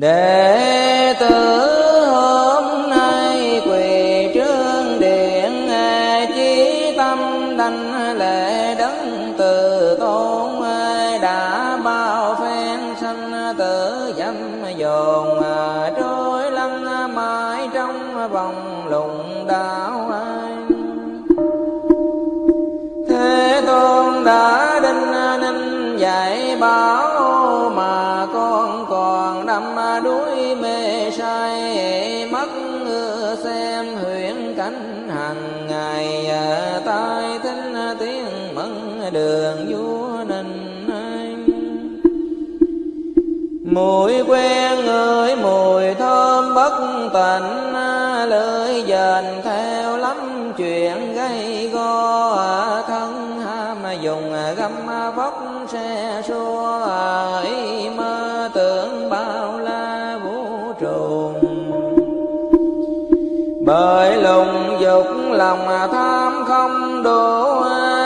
Đệ tử hôm nay quỳ trước điện, chí tâm đảnh lễ Đấng Từ Tôn, đã bao phen sanh tử dâm dồn, trôi lăn mãi trong vòng lùng đạo. Thế Tôn đã đinh ninh dạy bảo, mà con còn đắm đuối mê say, mắt xem huyễn cảnh hàng ngày, tai thính tiếng mẫn đường vua nịnh. Mùi quen người mùi thơm bất tịnh, lưỡi dền theo lắm chuyện gây go, thân ham dùng găm vóc xe xua, ý mơ tưởng bao la vũ trụ. Bởi lùng dục lòng tham không đủ,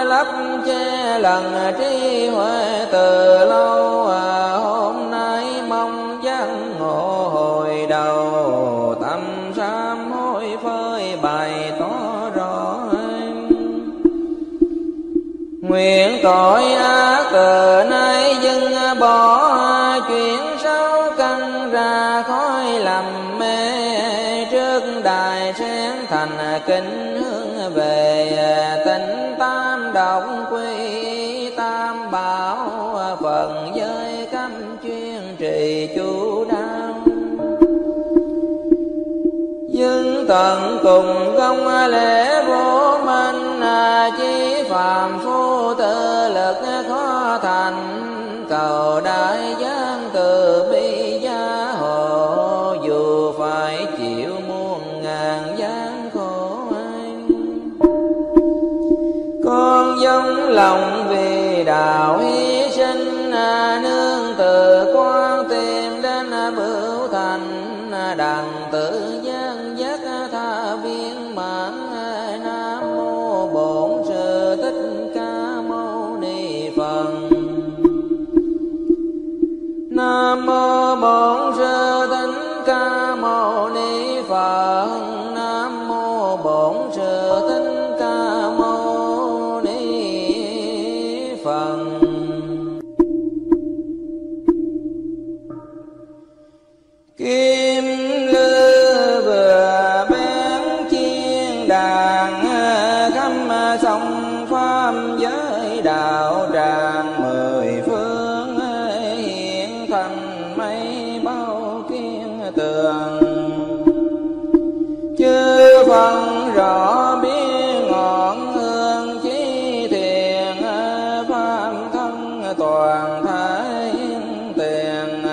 lấp che lần trí huệ từ lâu. Hôm nay mong giác ngộ hồi đầu, tâm sám hối phơi bày tỏ rõ. Nguyện tội ác từ nay dừng bỏ, chuyển sáu căn ra khói làm mê. Trước đài sen thành kính hướng về, tịnh tam động quy tam bảo. Phần giới cấm chuyên trì chú đáo, nhưng tận cùng công lễ vô minh. Chí phàm phu tự lực khó thành, cầu đại giáng từ bi gia hộ. Dù phải chịu muôn ngàn gian khổ anh, con dâng lòng vì đạo hy sinh. Nương từ quan tìm đến bửu thành, đặng tự gian giác tha viên mãn. Nam mô Bổn Sư Thích Ca Mâu Ni Phật. Nam mô Bổn Sư Thích Ca Mâu Ni Phật. Nam mô Bổn Sư Thích Ca Mâu Ni Phật. Kim lư vừa bén chiên đàn, khắp sông pháp giới đạo tràng. Mười phương hiện thành mây bao kiên tường, chư phân rõ biết ngọn hương chí thiền. Pháp thân toàn thể tiền,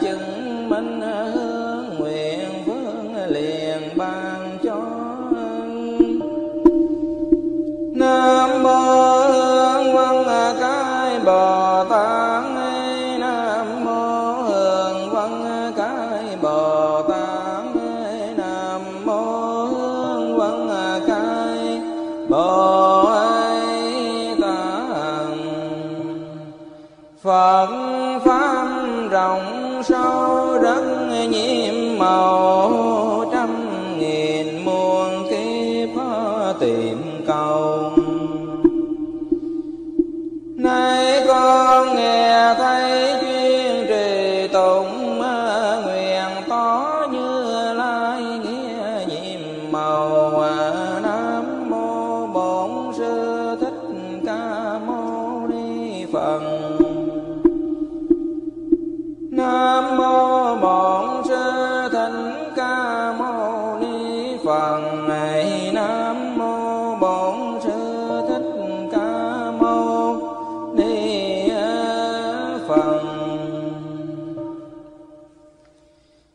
chứng minh hương nguyện vương liền ban cho. Nam mô Hương Văn Cái Bồ Tát, Nam mô Hương Văn Cái Bồ Tát, Nam mô Hương Văn Cái Bồ Tát. Phật pháp rộng sâu rất nhiệm màu, trăm nghìn muôn kiếp tìm cầu. Nay con nghe thấy chuyên trì tụng, nguyện tỏ Như Lai nghĩa nhiệm màu. Nam mô Bổn Sư Thích Ca Mâu Ni Phật. Nam mô Bổn Sư Thích Ca Mâu Ni Phật. Nam mô Bổn Sư Thích Ca Mâu Ni Phật.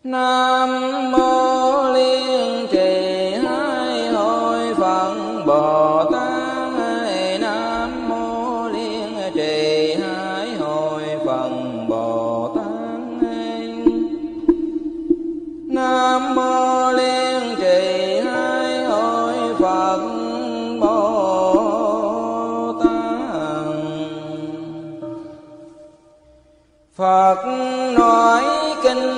Nam mô Liên Trì Hai Hội Phật Bồ Tát. Nam mô Liên Trì Hai Hội Phật Bồ Tát. Nam mô Liên Trì Hai Hội Phật Bồ Tát. Phật nói kinh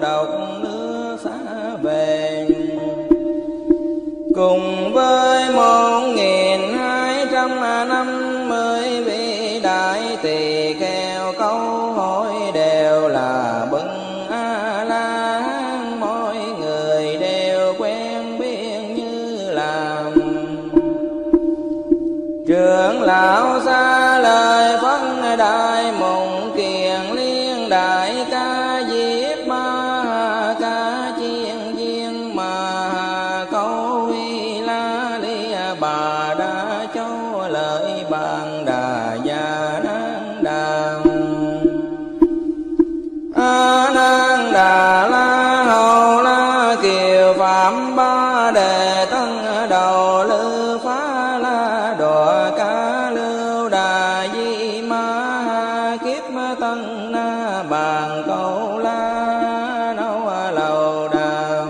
độc nước xa về, cùng với 1.250 vị đại tỳ kheo câu hỏi đều là bậc A La Hán, mỗi người đều quen biết như làm. Trưởng lão xa lời phân đại mộng kiền liên đại ca diếp ma hà ca chiên viên mà câu huy la lia bà đã châu lợi bàn đà già nang đà a nang đà la hầu la kiều phạm ba đề tân đầu lư phá la đọa ca lưu đà di ma ha kiếp tân na bàn câu la nấu lầu đà.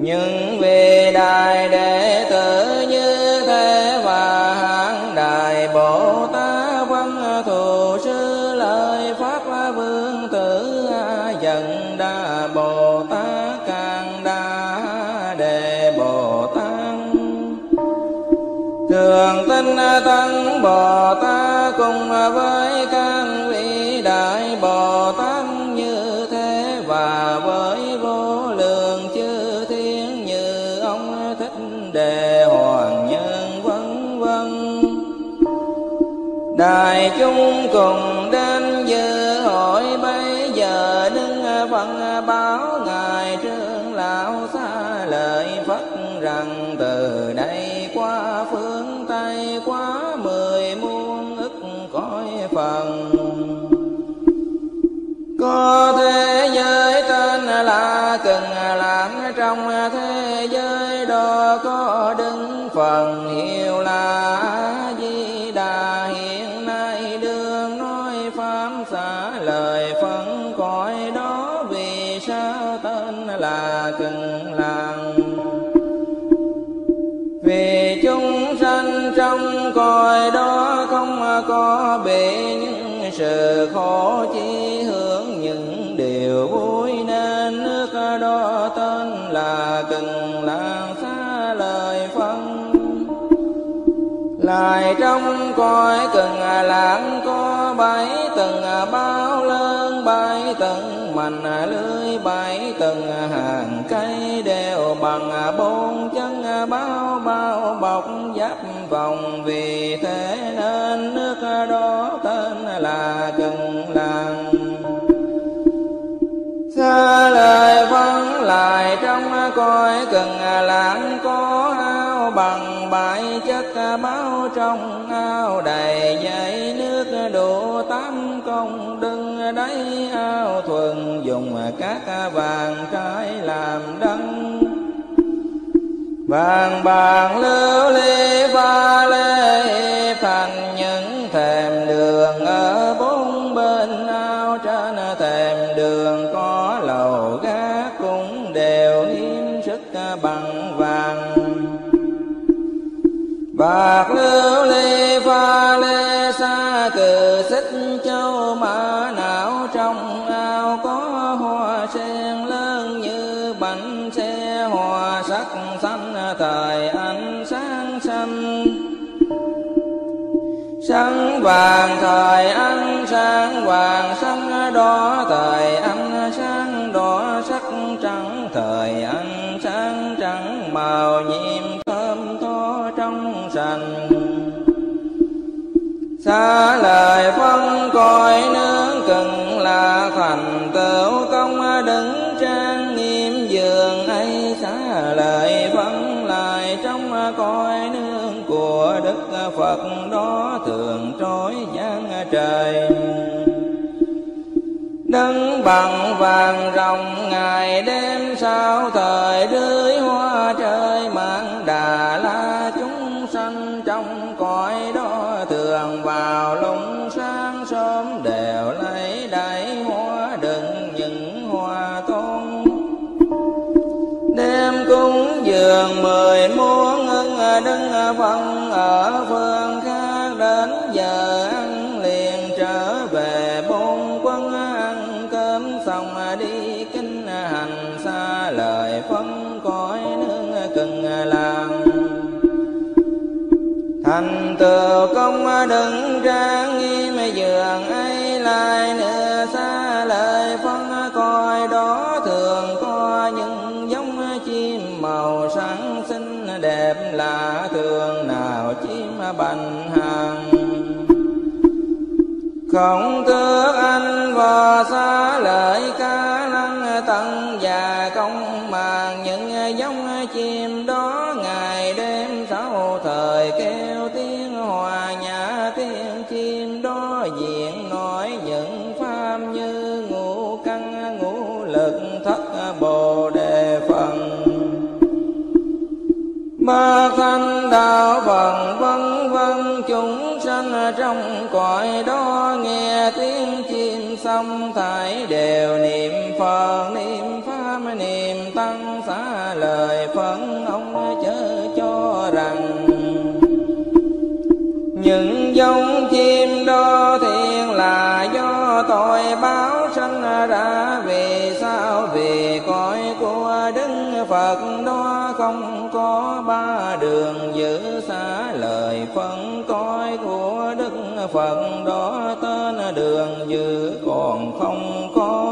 Những vị đại đệ tử như thế và hạng đại Bồ Tát văn thù sư lời pháp vương tử dần đà Bồ Tát càng đà đề Bồ Tát thường tinh tấn Bồ Tát cùng với các vị đại Bồ Tát như thế và với vô lượng chư thiên như ông Thích Đề Hoàng Nhân vân vân. Đại chúng cùng đến dự hội bây giờ đứng phân báo ngài trưởng lão xa lợi Phật rằng từ đây qua phương Tây quá 10 muôn ức cõi phần có thế giới tên là Cần Lãng, trong thế giới đó có đứng phần hiệu là A Di Đà, hiện nay đương nói pháp xả lời phân cõi đó, vì sao tên là Cần Lãng? Vì chúng sanh trong cõi đó không có bị những sự khổ, chi hướng những điều vui nên nước đó tên là Cần Lãng xa lời phân. Lại trong cõi Cần Lãng có 7 tầng bao lớn, 7 tầng mành lưới, 7 tầng hàng cây đều bằng 4 chân bao bao bọc giáp vòng, vì thế nên nước đó tên là Cần Lãng xa lời vắng. Lại trong cõi Cần Lãng có ao bằng 7 chất báo, trong ao đầy dãy nước đủ 8 công đưng đáy ao, thuần dùng các vàng trái làm đăng, vàng bạc lưu ly pha lê thành những thềm đường ở 4 bên ao. Trên thềm đường có lầu gác cũng đều niêm sức bằng vàng, bạc lưu ly pha lê xa cừ xích châu mã não. Trong ao có hoa sen lớn như bánh xe, hoa sắc xanh thời ánh sáng xanh, sáng vàng thời ánh sáng vàng, sáng đỏ thời ánh sáng đỏ, sắc trắng thời ánh sáng trắng, màu nhiệm thơm tho trong sành. Xa lời phân cõi nước Cần là thành tựu công đứng trang nghiêm giường ấy. Xa lời phân lại trong cõi nước của Đức Phật đó thường trói giang trời, đứng bằng vàng rồng ngày đêm sao thời rưới hoa trời mạng đà la. Chúng sanh trong cõi đó thường vào lúc sáng sớm đều lấy đẩy hoa đựng những hoa tôn, đêm cúng dường 10 muôn đứng phân ở phương khác. Đến giờ ăn liền trở về 4 quân ăn cơm xong đi kinh hành xa lời phân cõi nương cần làm. Thành tựu công đừng trang nghiêm dường ấy lại nữa, xa lời phân cõi đó thường có những giống chim màu sáng xinh đẹp lạ thường nào chim bành hàng. Không tước anh và xa lợi cá lăng tận và công màng những giống chim đó ngày đêm sáu thời kêu tiếng hòa nhã tiếng chim đó diện nói những pháp như ngũ căn ngũ lực thất bồ đề phần ba thanh đạo vần vân vân. Chúng sanh trong cõi đó nghe tiếng chim xong thảy đều niệm Phật niệm pháp niệm tăng xá lời phấn ông chớ cho rằng những giống chim đó thiện là do tội báo sanh ra. Vì sao? Vì cõi của Đức Phật đó không có ba đường giữ xá lời phân cõi của Đức Phật đó tên đường giữ còn không có.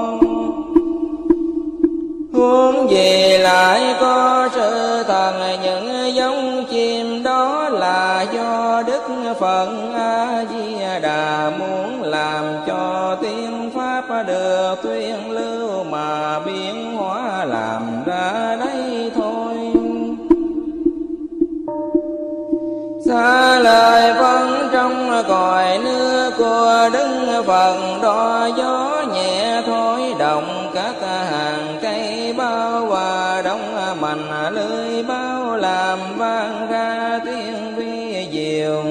Huống gì lại có sự thần những giống chim đó là do Đức Phật A Di Đà muốn làm cho tiếng pháp được tuyên lưu mà biến hóa làm ra đây thôi. Xa lời vẫn trong cõi nước của Đức Phật đó gió nhẹ thổi động các hàng cây bao hòa đóng mành lưới bao làm vang ra tiếng vi diệu.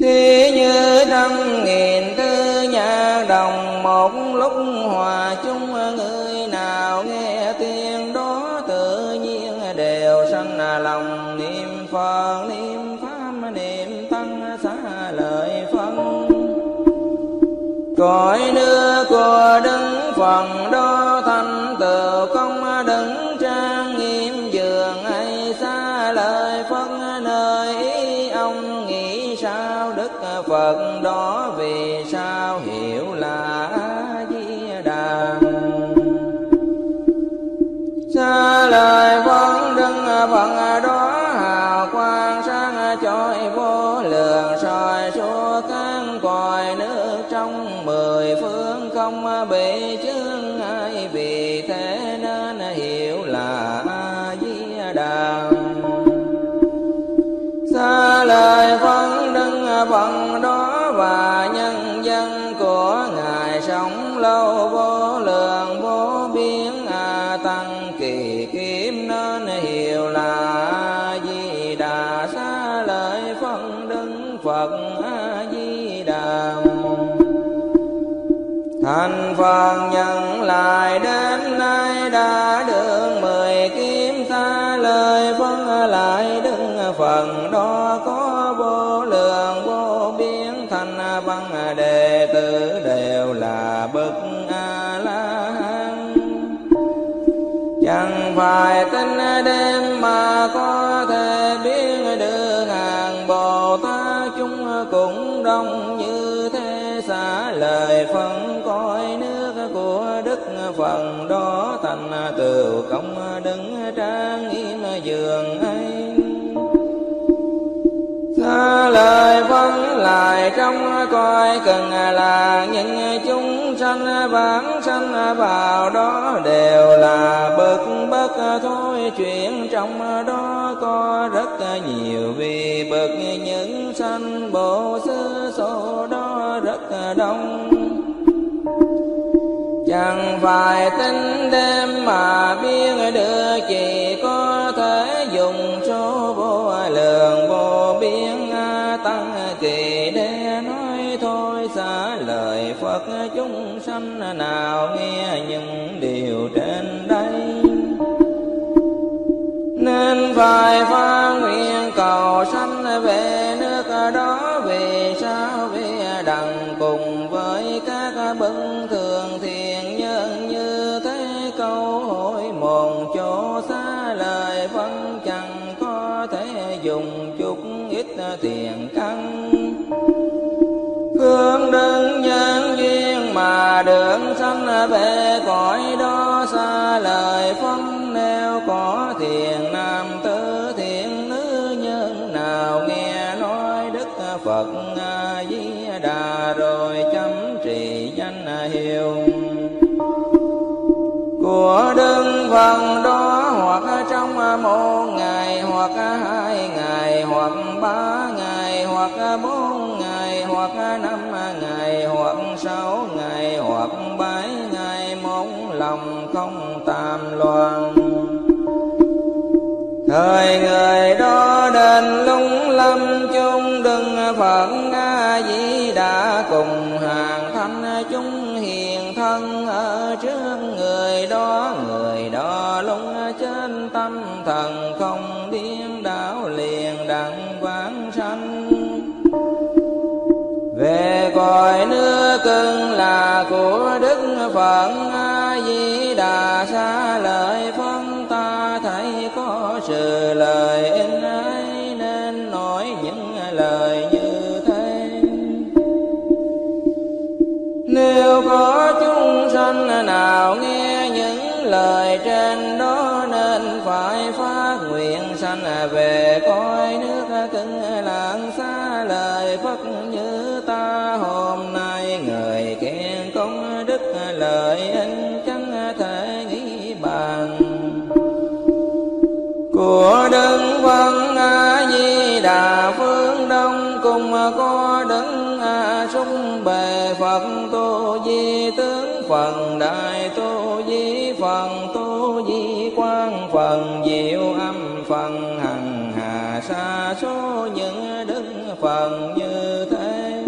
Thế như trăm nghìn tư nhạc đồng một lúc hòa chung người nào nghe tiếng đó tự nhiên đều sanh lòng niệm Phật niệm pháp niệm tăng xá lợi phân. Cõi nước của Đức Phật đó thành tựu công đứng trang nghiêm dường ấy xá lợi phân nơi ý ông nghĩ sao Đức Phật đó vì sao hiểu là A Di Đà. Xá lợi phân Đức Phật đó hào quang sáng chói vô lượng soi suốt các cõi nước trong mười phương không bị chướng ngại. Vì thế nên hiểu là A Di Đà. Xá lợi phân Đức Phật đó và nhân dân của ngài sống lâu vô lượng vô biên tăng kỳ kiếp nên hiểu là A Di Đà. Xá lợi phân Đức Phật A Di Đà thành Phật nhận lại đến nay đã được 10 kiếp. Xá lợi phân lại Đức Phật đó có vô lượng vô biên thành văn đệ tử đều là bậc A La Hán. Chẳng phải tính đêm mà có thể biết được hàng Bồ Tát chúng cũng đông như thế. Xá lời phân cõi nước của Đức Phật đó thành tựu công đứng trang nghiêm dường ấy. Xá lợi phân lại trong cõi cần là những chúng sanh vãng sanh vào đó đều là bậc bất thối chuyển. Trong đó có rất nhiều vị bậc những sanh Bổ Xứ số đó rất đông. Chẳng phải tính đêm mà biết được chỉ có thể dùng số vô lượng vô biên tăng kỳ để nói thôi. Xá lời Phật chúng sanh nào nghe những điều trên đây nên phải phát nguyện cầu sanh về nước đó. Vì sao? Vì đặng cùng với các bậc thường vẫn chẳng có thể dùng chút ít tiền căn. Phương đừng nhân duyên mà đường sanh về cõi đó xa lời phong. Nếu có thiền nam tử thiện nữ nhân nào nghe nói Đức Phật A Di Đà rồi chấm trì danh hiệu của Đức Phật đó, hoặc trong một ngày, hoặc hai ngày, hoặc ba ngày, hoặc bốn ngày, hoặc năm ngày, hoặc sáu ngày, hoặc bảy ngày, một lòng không tàm loạn. Thời người đó đến lung lâm chung Đức Phật A Di Đà cùng hàng thanh chúng hiền thân ở trước người đó. Người đó lung trên tâm thần không điên đảo liền đặng vãng sanh. Về cõi nước cưng là của Đức Phật A Di Đà xa lợi phân ta thấy có sự lợi ích ấy nên nói những lời như thế. Nếu có chúng sanh nào nghe những lời trên đó nên phải phát nguyện sanh về cõi nước cưng lạng xa lời Phật như ta. Hôm nay người khen công đức lợi ích chẳng thể nghĩ bàn của Đức Phật A Di Đà. Phương Đông cùng có Đức A Sung Bề Phật Tu Di Tướng Phần Đại Tu Di Phần Tu Di Quang Phần Diệu Âm Phần Hằng Hà Sa Số những đức Phần như thế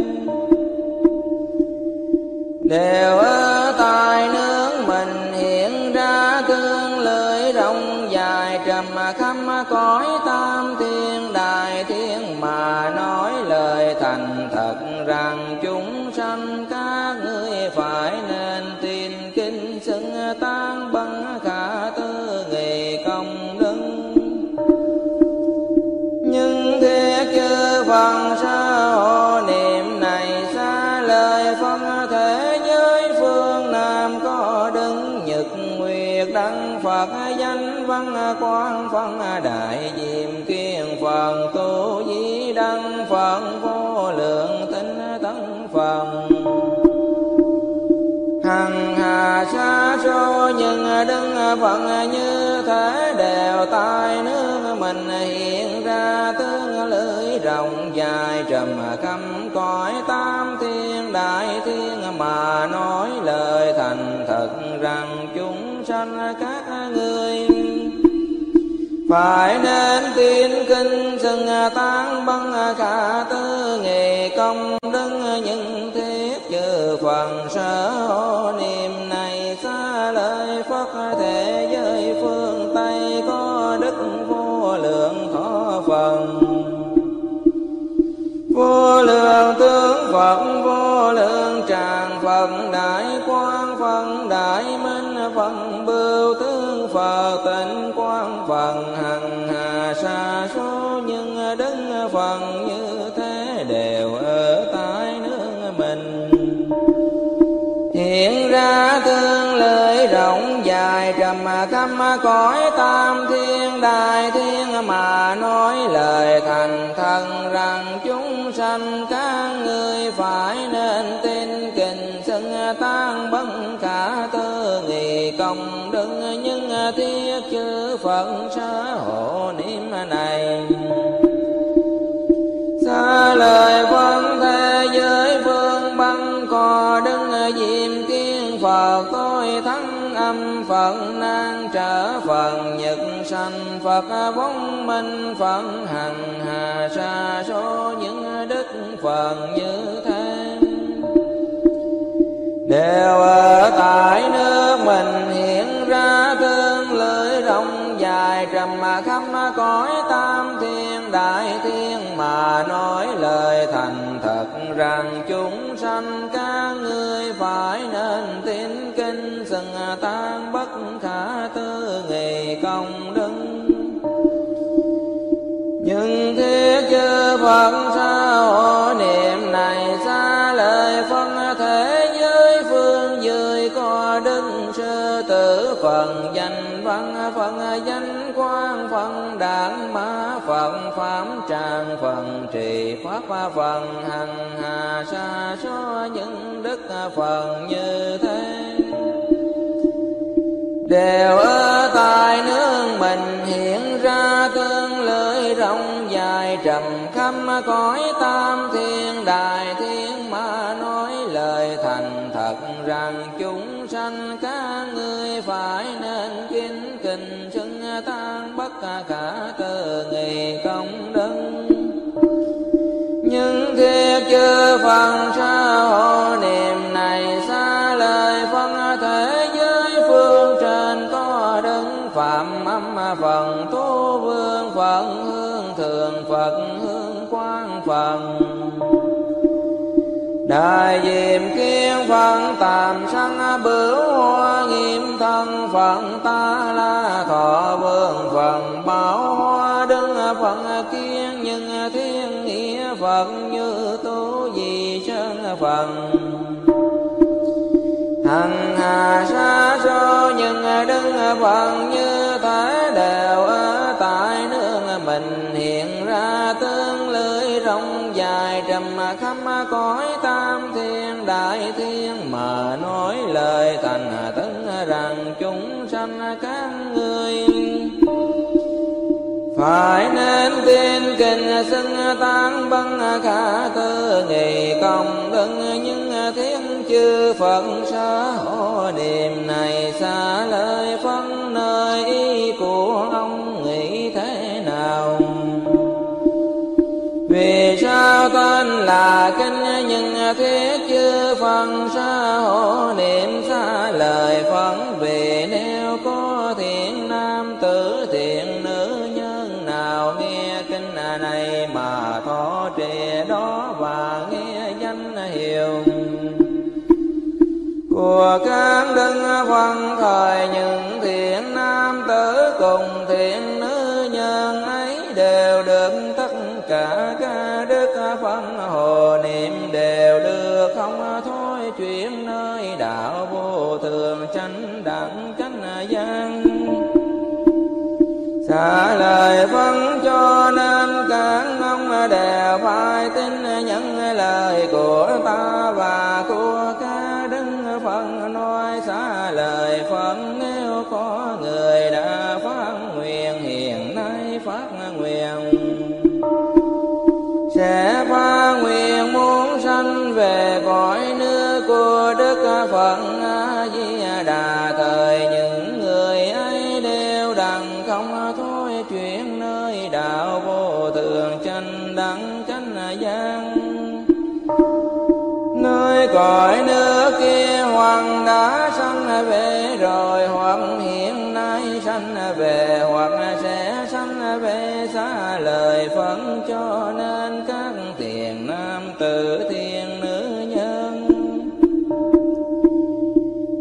đều ở tại nước mình hiện ra cương lưỡi rộng dài trầm khắp cõi tam thiên đại thiên mà nói lời thành thật rằng chúng sanh các ngươi phải nên tin kính xưng tán bằng khả tư nghị công đức. Nhưng thế chư Phật sa hộ niệm này xa lời phân thế giới phương Nam có Đứng Nhật Nguyệt Đăng Phật Danh Văn Quang Phân Đại Diệm Kiên Phật Tu Di Đăng Phật Vô Lượng Tinh Tấn Phật Hằng Hà Sa Số những Đức Phật như thế đều tại nước mình hiện ra tướng lưỡi rộng dài trầm khắp cõi tam thiên đại thiên mà nói lời thành thật rằng chúng sanh các ngươi phải nên tin kinh xưng tán băng khả tư nghị công đức. Những thiết chư Phật sở hộ niệm này xa lời Phật thế giới phương Tây có Đức Vô Lượng Thọ Phật Vô Lượng Tướng Phật Vô Lượng Tràng Phật Đại Quang Phật Đại Minh Phật Bưu Tướng Phật Tịnh Quang Phật Hằng Hà Sa Số những Đức Phật như thế đều ở tại nước mình hiện ra tương lưỡi rộng dài trầm khắp cõi tam thiên đại thiên mà nói lời thành thần rằng chúng sanh các ngươi phải nên tin kính xưng tán bằng khả tư nghị công đức. Nhưng thiết chư Phật sở hộ niệm này xa lời Phật thế giới phương Băng có Đức Diệm Kiên Phật Tối Thắng Âm Phật Nan Trở Phật Nhật Sanh Phật Vong Minh Phật Hằng Hà Sa Số những đức Phật như thế đều ở tại nước mình hiện ra tương lưỡi rộng dài trầm khắp cõi tam thiên đại thiên mà nói lời thành thật rằng chúng sanh các ngươi phải nên tín kinh xưng tán bất khả tư nghị công đức. Phật sao niệm này xa lời phân thế giới phương dưới có đức sư tử phần danh văn phần danh quang phần đảng mã phần phạm tràng phần trì pháp phần hằng hà sa số những đức phần như thế đều ở tại nước mình hiện ra tương lưỡi rộng dài trầm khắp cõi tam thiên đại thiên mà nói lời thành thật rằng chúng sanh các ngươi phải nên kính kình xưng tán bất cả từ nghị công đức nhưng thiệt chưa phần sao hộ niệm này xa lời phân thể giới phương trên có đứng phạm âm phần tu vương phận hương thường phật hương quang phần đại diệm kiên phận tạm sanh bửu hoa nghiêm thân phận ta la thọ vương phận bảo hoa đứng phận kiên nhưng thiên nghĩa phật như tu di chân phận hằng hà sa số nhưng đứng phận như thế đều ở tại nước mình hiện ra tương lưỡi rộng dài trầm khắp cõi tam thiên đại thiên mà nói lời thành tấn rằng chúng sanh các ngươi phải nên tin kinh xưng tán băng cả tư nghị công đức những thiên chư Phật sở hộ niệm này xa lời phân nơi ý của ông nghĩ thế nào. Vì sao tên là kinh nhưng thiết chư Phật sở hộ niệm xa lời phân vì nếu có thiện nam tử thiện nữ nhân nào nghe kinh này mà thọ trì đó và nghe danh hiệu của các đức Phật thời những thiện nam tử cùng thiện nữ nhân ấy đều được tất cả các đức Phật hộ niệm đều được không thôi chuyển nơi đạo vô thường chánh đẳng chánh giác xả lời phân cho nên các ông đều phải tin những lời của ta và của các đức Phật nói xả lời Phật nếu có người đã phát nguyện hiện nay phát nguyện sẽ phát nguyện muốn sanh về cõi nước của đức Phật A Di Đà thời những người ấy đều đặng không thôi chuyển nơi đạo vô thường chánh đẳng chánh giác nơi cõi nước kia hoàng đã sanh về rồi hoặc hiện nay sanh về hoặc sẽ sanh về xa lời Phật cho nên các thiện nam tử thiện nữ nhân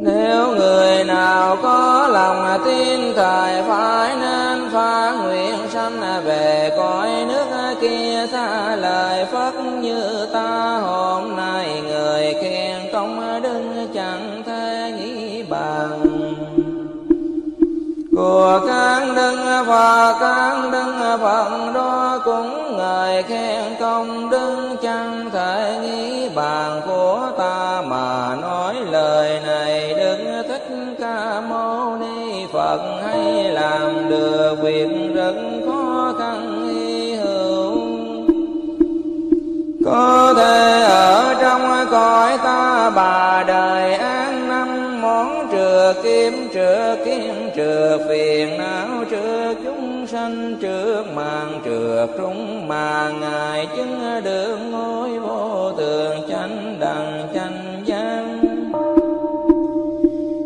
nếu người nào có lòng tin thời phải nên phát nguyện sanh về cõi nước kia xa lời Phật như ta hôm nay người khen công đức chẳng thể nghĩ bằng của các đức và các đức Phật đó cũng ngợi khen công đức chẳng thể nghĩ bàn của ta mà nói lời này Đức Thích Ca Mâu Ni Phật hay làm được việc rất khó khăn hy hữu có thể ở trong cõi ta bà đời an năm món trừ kim trừ kiến trừ phiền não trừ chúng sanh trước màn trừ trúng mà ngài chứng được ngôi vô thường chánh đẳng chánh giác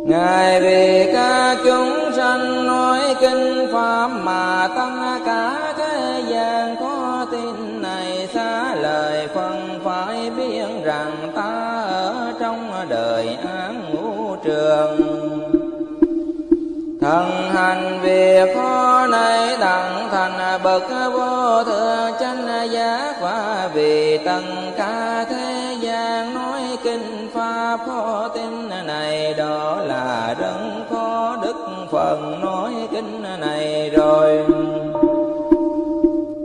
ngài vì các chúng sanh nói kinh pháp mà tất cả thế gian có tin này xá lời phân phải biết rằng ta ở trong đời án ngũ trường hân hành việc khó nay đặng thành bậc vô thượng chánh giác, và vì tận cả thế gian nói kinh pháp khó tin này, đó là đấng có đức phần nói kinh này rồi.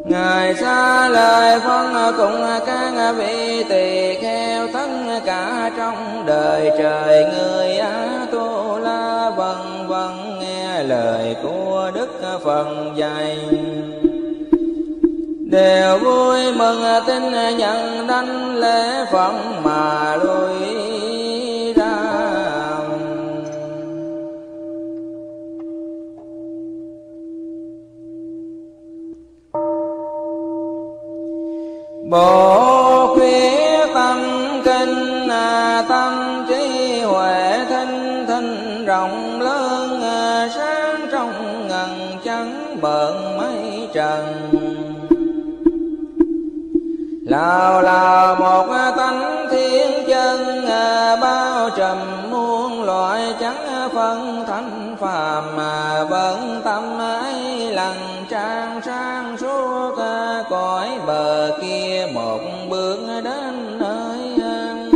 Ngài xa lời phân cùng các vị tỳ kheo tất cả trong đời trời người Á Tu La vân vân nghe lời của Đức Phật dạy, đều vui mừng tin nhận đảnh lễ Phật mà lui ra. Bồ khuyết tâm kinh tâm trí huệ thinh thinh rộng lớn, sáng trong ngần trắng bận mấy trần. Nào là một tánh thiên chân, bao trùm muôn loại chẳng phân thánh phàm, mà vẫn tâm ấy lặng trang sáng suốt, cõi bờ kia một bước đến nơi an.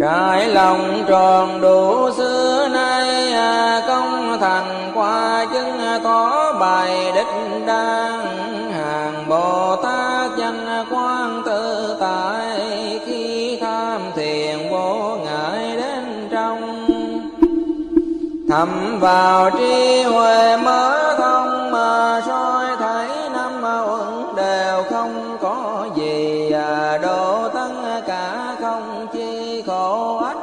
Trái lòng tròn đủ xưa nay, công thành qua chứng tỏ bài đích đang. Hàng Bồ Tát danh quang tự tại, khi tham thiền vô ngại đến trong. Thầm vào trí huệ mở thông, mà soi thấy năm uẩn đều không có gì. Độ tất cả không chi khổ ách,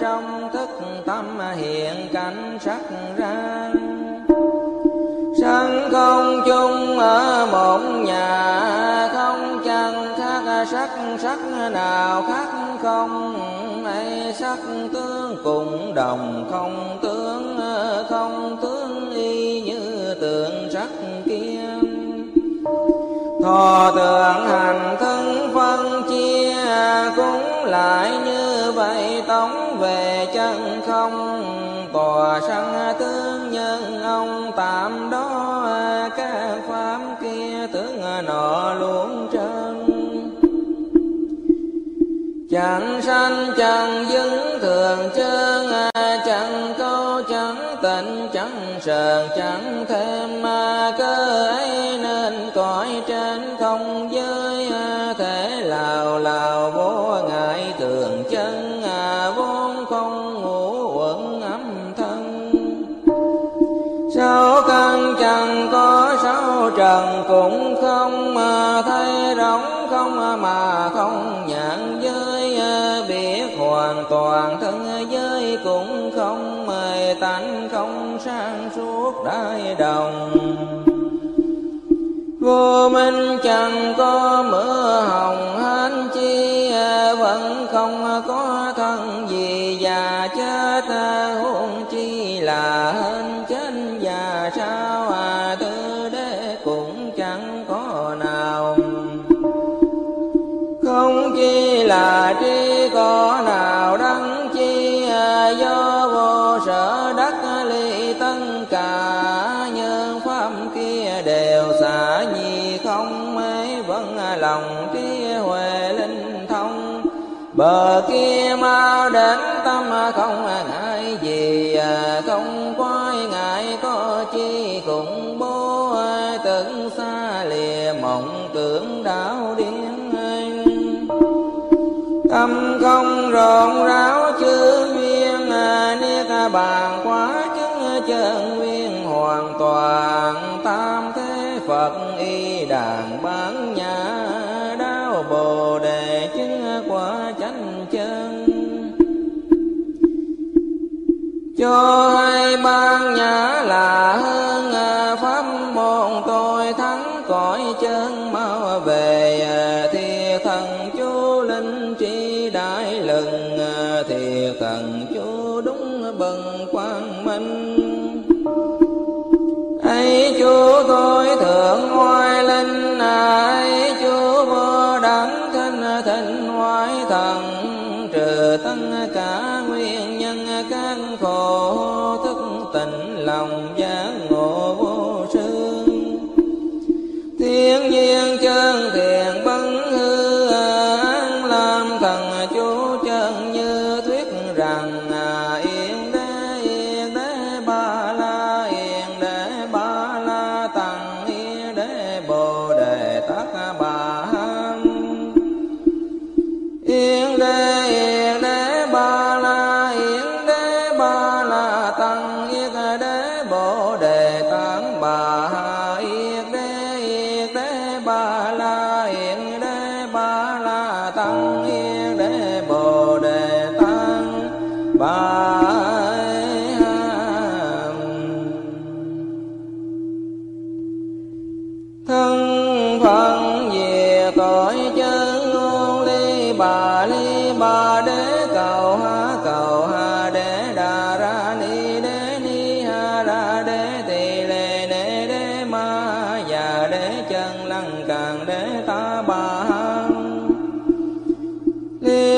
trong thức tâm hiện cảnh sắc ra. Sân không chung ở một nhà, không chẳng khác sắc sắc nào khác không. Ấy sắc tướng cùng đồng không tướng y như tượng sắc kia. Thọ tượng hành thân phân chia, cũng lại như vậy tổng về chân không. Tòa sanh tướng nhân ông tạm đó, các pháp kia tướng nọ luôn trơn. Chẳng sanh chẳng dứng thường trơn, chẳng câu chẳng tịnh chẳng sờn chẳng thêm. Cơ ấy nên cõi trên không giới, thể lào lào vô ngại thường chân. Vốn không ngũ uẩn âm thân, sáu căn chẳng có sáu trần cũng không. Thấy rỗng không mà không nhãn giới, biết hoàn toàn thân giới cũng không. Mời tánh không sáng suốt đại đồng, vô minh chẳng có mưa hồng hán chi. Vẫn không có thân gì già chết, huống chi là hên chết già sao. Tư đế cũng chẳng có nào, không chi là trí có nào đăng chi. Do vô sở đắc ly tân cả, nhân pháp kia đều xả nhi không. Ấy vẫn lòng trí huệ linh thông, bờ kia mau đến tâm không ngại gì. Không quái ngại có chi khủng bố, tưởng xa lìa mộng tưởng đảo điên. Tâm không rộn ráo chư duyên, niết bàn quá chứng chân nguyên hoàn toàn. Tam thế Phật y đàn bán nhã, đáo bồ đề chứng quả chánh chân. Cho hai ban nhã là hơn, pháp môn tôi thắng cõi chân mau về. Thì thần chú linh trí đại lừng, thì thần chú đúng bừng quang minh. Ấy chú tôi thượng hoài linh, ấy chú vô đẳng thinh thinh hoài thần. Trừ tất cả nguyên nhân các khổ,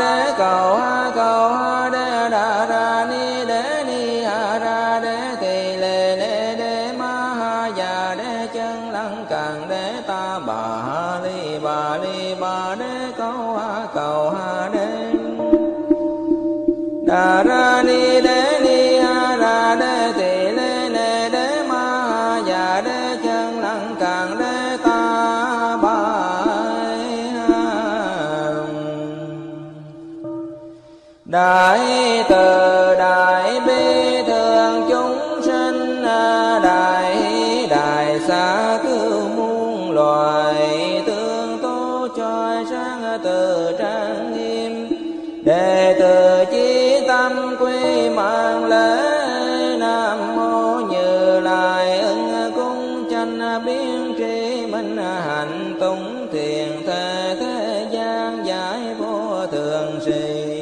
đế cầu ha đế đà ra ni đế ni ha ra đế tỳ lệ đế đế ma ha già đế chân lăng càng đế ta bà li ba đế cầu ha đế đà ra ni đế ni ha ra đế tỳ lệ đế ma ha già đế chân lăng càng đế ta bà đại từ đại bi thương chúng sinh đại hỷ đại xá cứu muôn loài tương tố choi sáng từ trang nghiêm đệ tử chí tâm quy mạng lễ nam mô Như Lai ứng cung chánh biến tri minh hạnh tùng thiền thế thế gian giải vô thường sĩ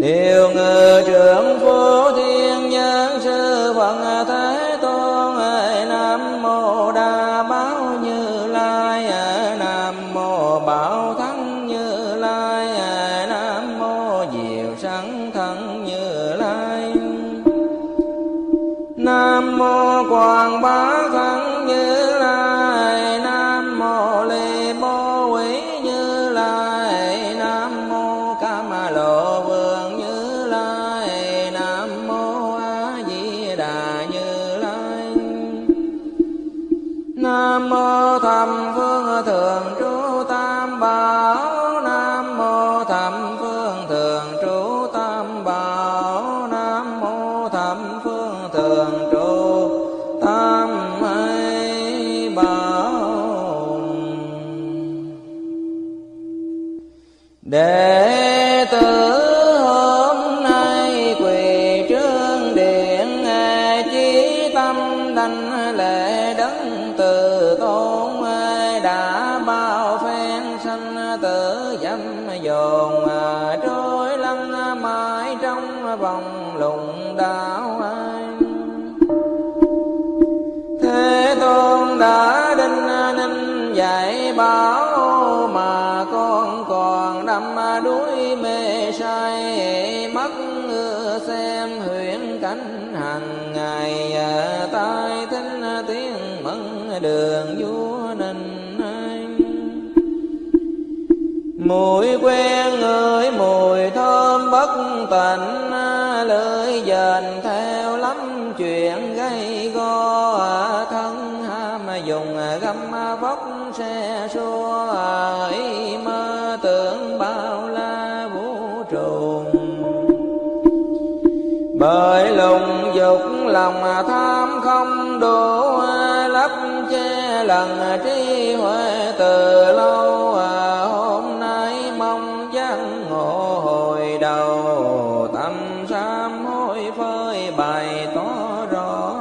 điều ngự trưởng phổ thiên nhân sư Phật Thế Tôn ơi. Nam mô Đa Báo Như Lai ơi, Nam mô Bảo Thắng Như Lai ơi, Nam mô Diệu Sẵn Thân Như Lai, Nam mô Quảng Bá Thân Như Lai, Nam mô Lê Bố Quý Như Lai, Nam mô Cam Lộ Vương Như Lai, Nam mô A Di Đà Như Lai, Nam mô Thầm Phương Thường Trú Tam Bảo, Nam mô Thầm Phương Thường Trú Tam Bảo, Nam mô Thầm Phương Thường Trú Tam Bảo. Đệ tử hôm nay quỳ trương điện chí tâm đảnh lễ Đấng Từ Tôn đã bao phen sanh tử dâm dồn trôi lăn mãi trong vòng lùng đạo. Thế Tôn đã đinh ninh dạy bảo mà con còn đắm đuối mê say mất xem huyễn cảnh hàng ngày tai thính tiếng mẫn đường vua ninh mùi quen người mùi thơm bất tịnh lưỡi dền theo lắm chuyện gây go thân ham dùng găm vóc xe xua ý mơ tưởng bao la vũ trụ bởi lùng dục lòng tham không đủ lấp che lần trí huệ từ lâu hôm nay mong giác ngộ hồi đầu tâm sám hối phơi bày tỏ rõ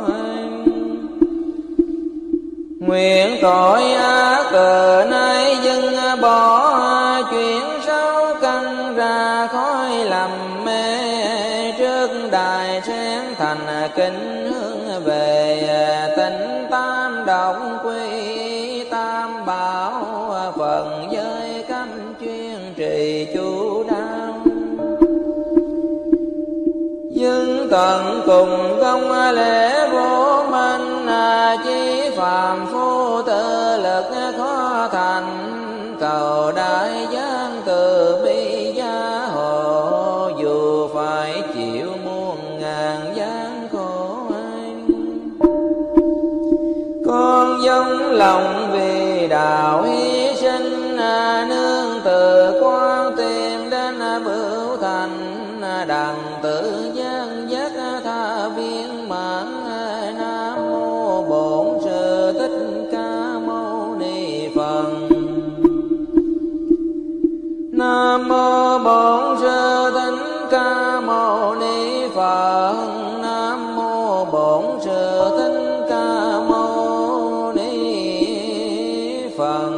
nguyện tội ác từ nay dừng bỏ chuyển sáu căn ra khói làm mê trước đài sen thành kính hướng về tịnh tam động quy tam bảo phần giới cấm chuyên trì chú đáo nhưng tận cùng công lễ vô minh chí phàm phu tự lực khó thành cầu đại giác từ bi gia hộ lòng vì đạo hy sinh, nương từ quan tìm đến bửu thành. Đặng tự nhân giác tha viên mãn. Nam mô Bổn Sư Thích Ca Mâu Ni Phật. Nam mô Bổn Sư Thích Ca Mâu Ni Phật. Nam mô Bổn Sư Thích Ca Mâu Ni Phật.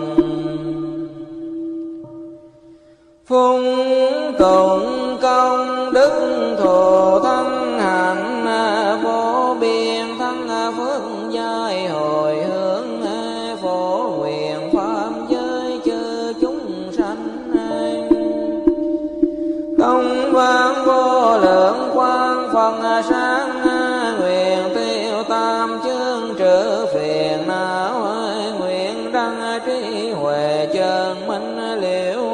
Phung tùng công đức thù thân hạnh, vô biên thân phước giới hồi hướng. Phổ nguyện pháp giới chư chúng sanh, công văn vô lượng quang phần sáng. Nguyện tiêu tam chướng trừ phiền não, nguyện đăng trí huệ chân minh liễu.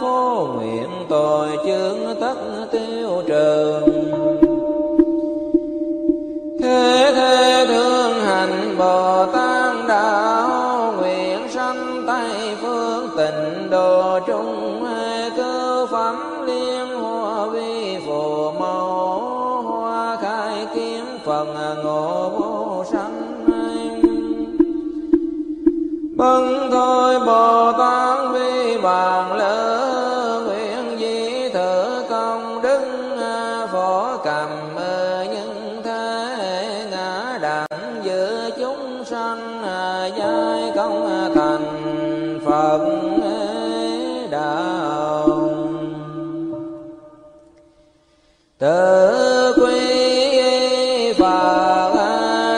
Phổ nguyện tội chướng tất tiêu trừ, thế thế thương hành Bồ Tát đạo. Nguyện sanh Tây phương tịnh độ trung, cứu phẩm liên hoa vi phù mẫu. Hoa khai kiếm phần ngộ vô sanh, bần thôi Bồ Tát vi bàn lỡ. Tự quy Phật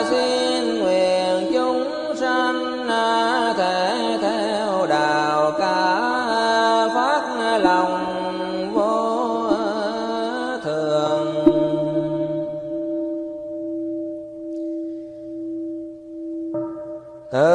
xin nguyện chúng sanh thể theo đạo cả phát lòng vô thường. Tự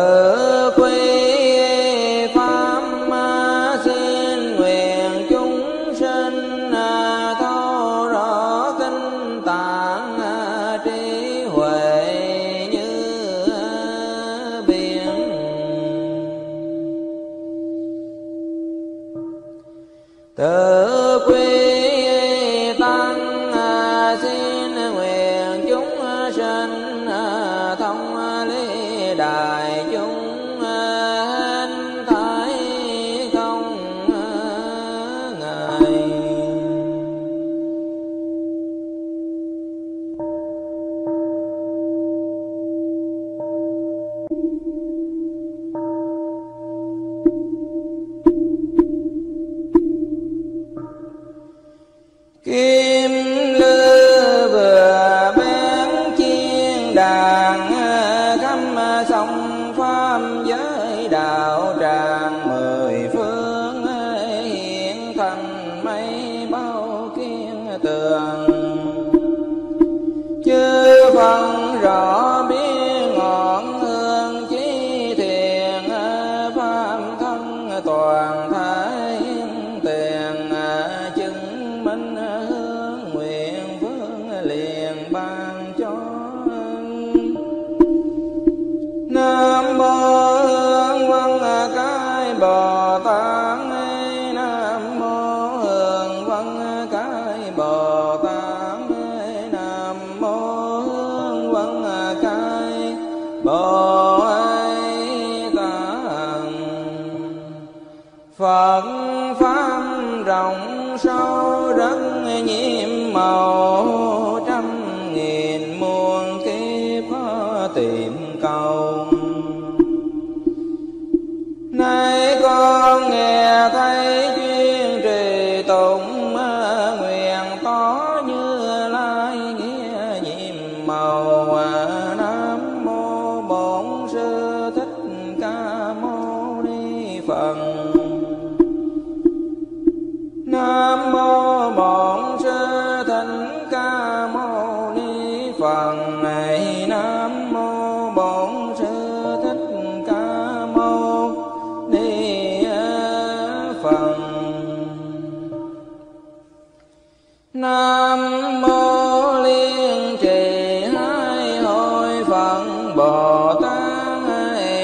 Bồ Tát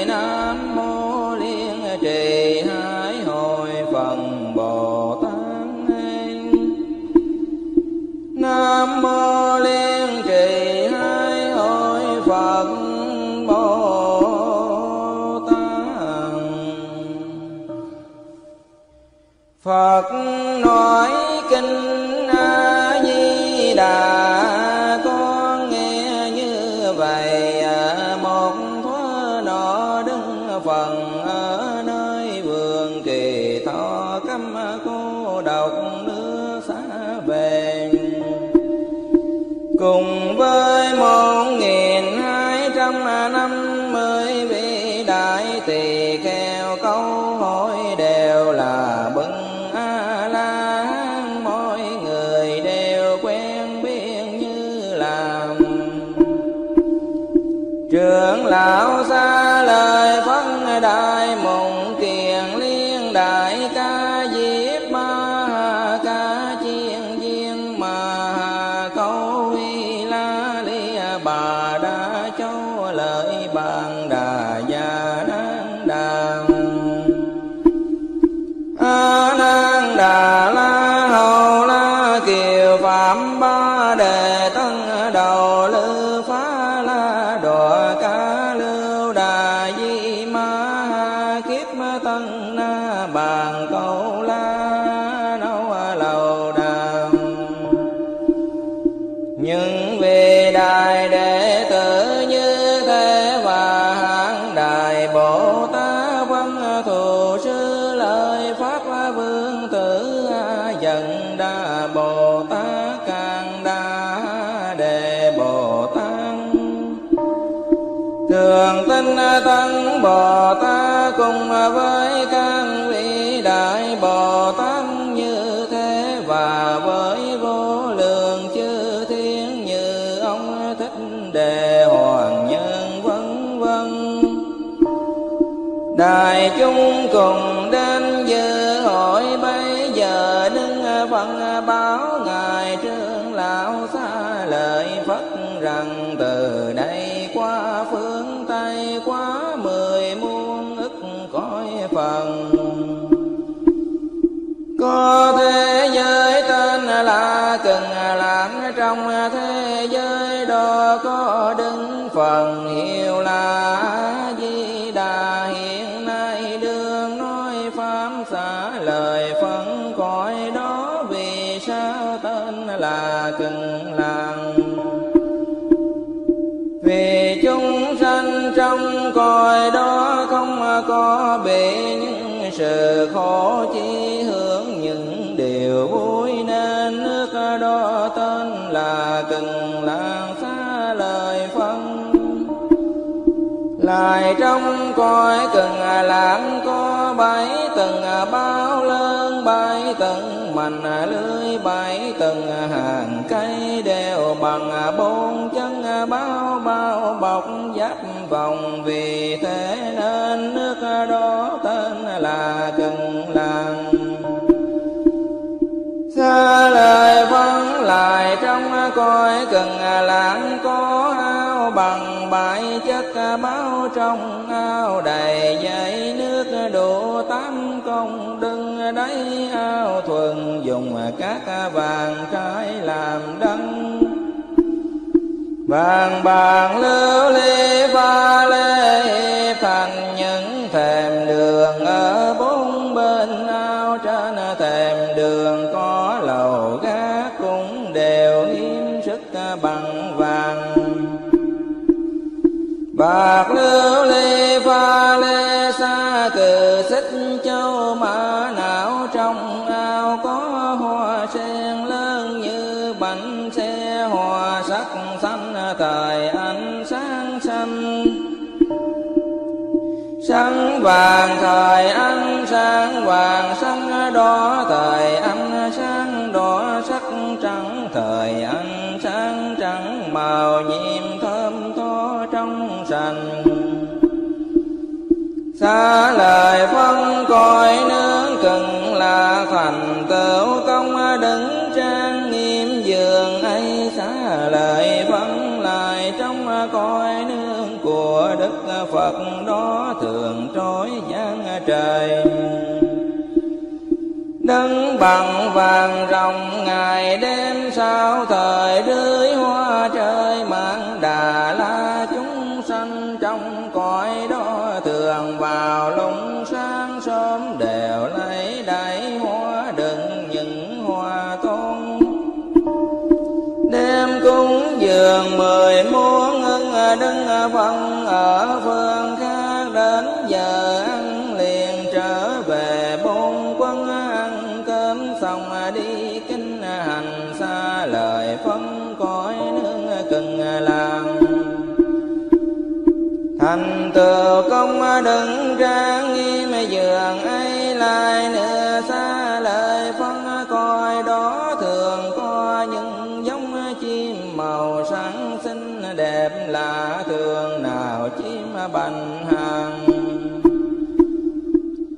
Nam Nam mô Liên Trì Hai Hội Phật Bồ Tát. Phật nói kinh A Di Đà, con nghe như vậy. Một thuở nọ đứng phần ở nơi vườn kỳ thọ, câm cô độc đưa xa về. Cùng với 1.250 vị đại tỳ kheo câu hỏi đều là bậc A La Hán, mỗi người đều quen biết như làm. Trưởng lão ra lời phân đại mộng kiền liên đại ca diếp ma hà ca chiên viên mà câu huy la lia bà đã châu lợi bàn đà già nang đà a nang đà la hầu la kiều phạm ba đề tân đầu lư phá la đọa ca lưu đà di ma ha kiếp tân na bàn câu la nấu lầu đà. Những vị đại đệ tử như thế và hạng đại Bồ Tát văn thù sư lời pháp vương tử A Dần Đà Bồ Tát Càng Đà Đề Bồ Tát Thường Tinh Tấn Bồ Tát cùng với các vị đại Bồ Tát như thế và với vô lượng chư thiên như ông Thích Đề Hoàng Nhân vân vân. Đại chúng cùng đến dự hội bây giờ đứng phân báo ngài trưởng lão xa lời Phật rằng từ đây qua phương Tây quá 10 muôn ức cõi phần có thế giới tên là Cực Lạc, trong thế giới đó có đứng phần hiệu là A Di Đà. Hiện nay đương nói pháp xả lời phân cõi đó, vì sao tên là Cực Lạc? Vì chúng sanh trong cõi đó không có bị những sự khổ, chỉ hưởng những điều vui nên nước đó tên là Cực Lạc. Xá lời phân lại trong cõi Cực Lạc có 7 tầng bao lớn, 7 tầng mành lưới, 7 tầng hàng cây đều bằng 4 chân bao bao bọc giáp vòng. Vì thế nên nước đó tên là Cực Lạc. Xá lời vẫn lại trong cõi Cực Lạc có ao bằng 7 chất báo, trong ao đầy dãy nước độ 8 công đừng đáy ao thuần dùng các vàng trái làm đắng, vàng bạc lưu ly pha lê thành những thềm đường ở 4 bên ao. Trên thềm đường có lầu gác cũng đều nghiêm sức bằng vàng, bạc lưu ly pha lê xa cừ xích châu mã não. Trong ao có hoa sen lớn như bánh xe, hoa sắc xanh thời ánh sáng xanh, sáng vàng thời ánh sáng vàng, sáng đỏ thời ánh sáng đỏ, sắc trắng thời ánh sáng trắng, màu nhiệm thơm tho trong sành. Xá lời phân cõi nước Cực Lạc thành tựu công đứng trang nghiêm giường ấy. Xá lời phân lại trong cõi nước của Đức Phật đó thường trối giang trời, đứng bằng vàng rồng ngày đêm sao thời đới hoa trời mang Đà La chúng sanh trong cõi đó thường vào lúc sáng sớm đều lấy đại hoa đựng những hoa tôn đêm cúng dường 10 muỗng ngưng đứng vòng ở phương khác đến giờ ăn liền trở về 4 quân ăn cơm xong đi kinh hành xa lời phân cõi nước cần làm thành tựu công đừng trang nghiêm dường ấy lại nữa xa lời phân cõi đó thường có những giống chim màu sáng xinh đẹp lạ thường nào chim bành hàng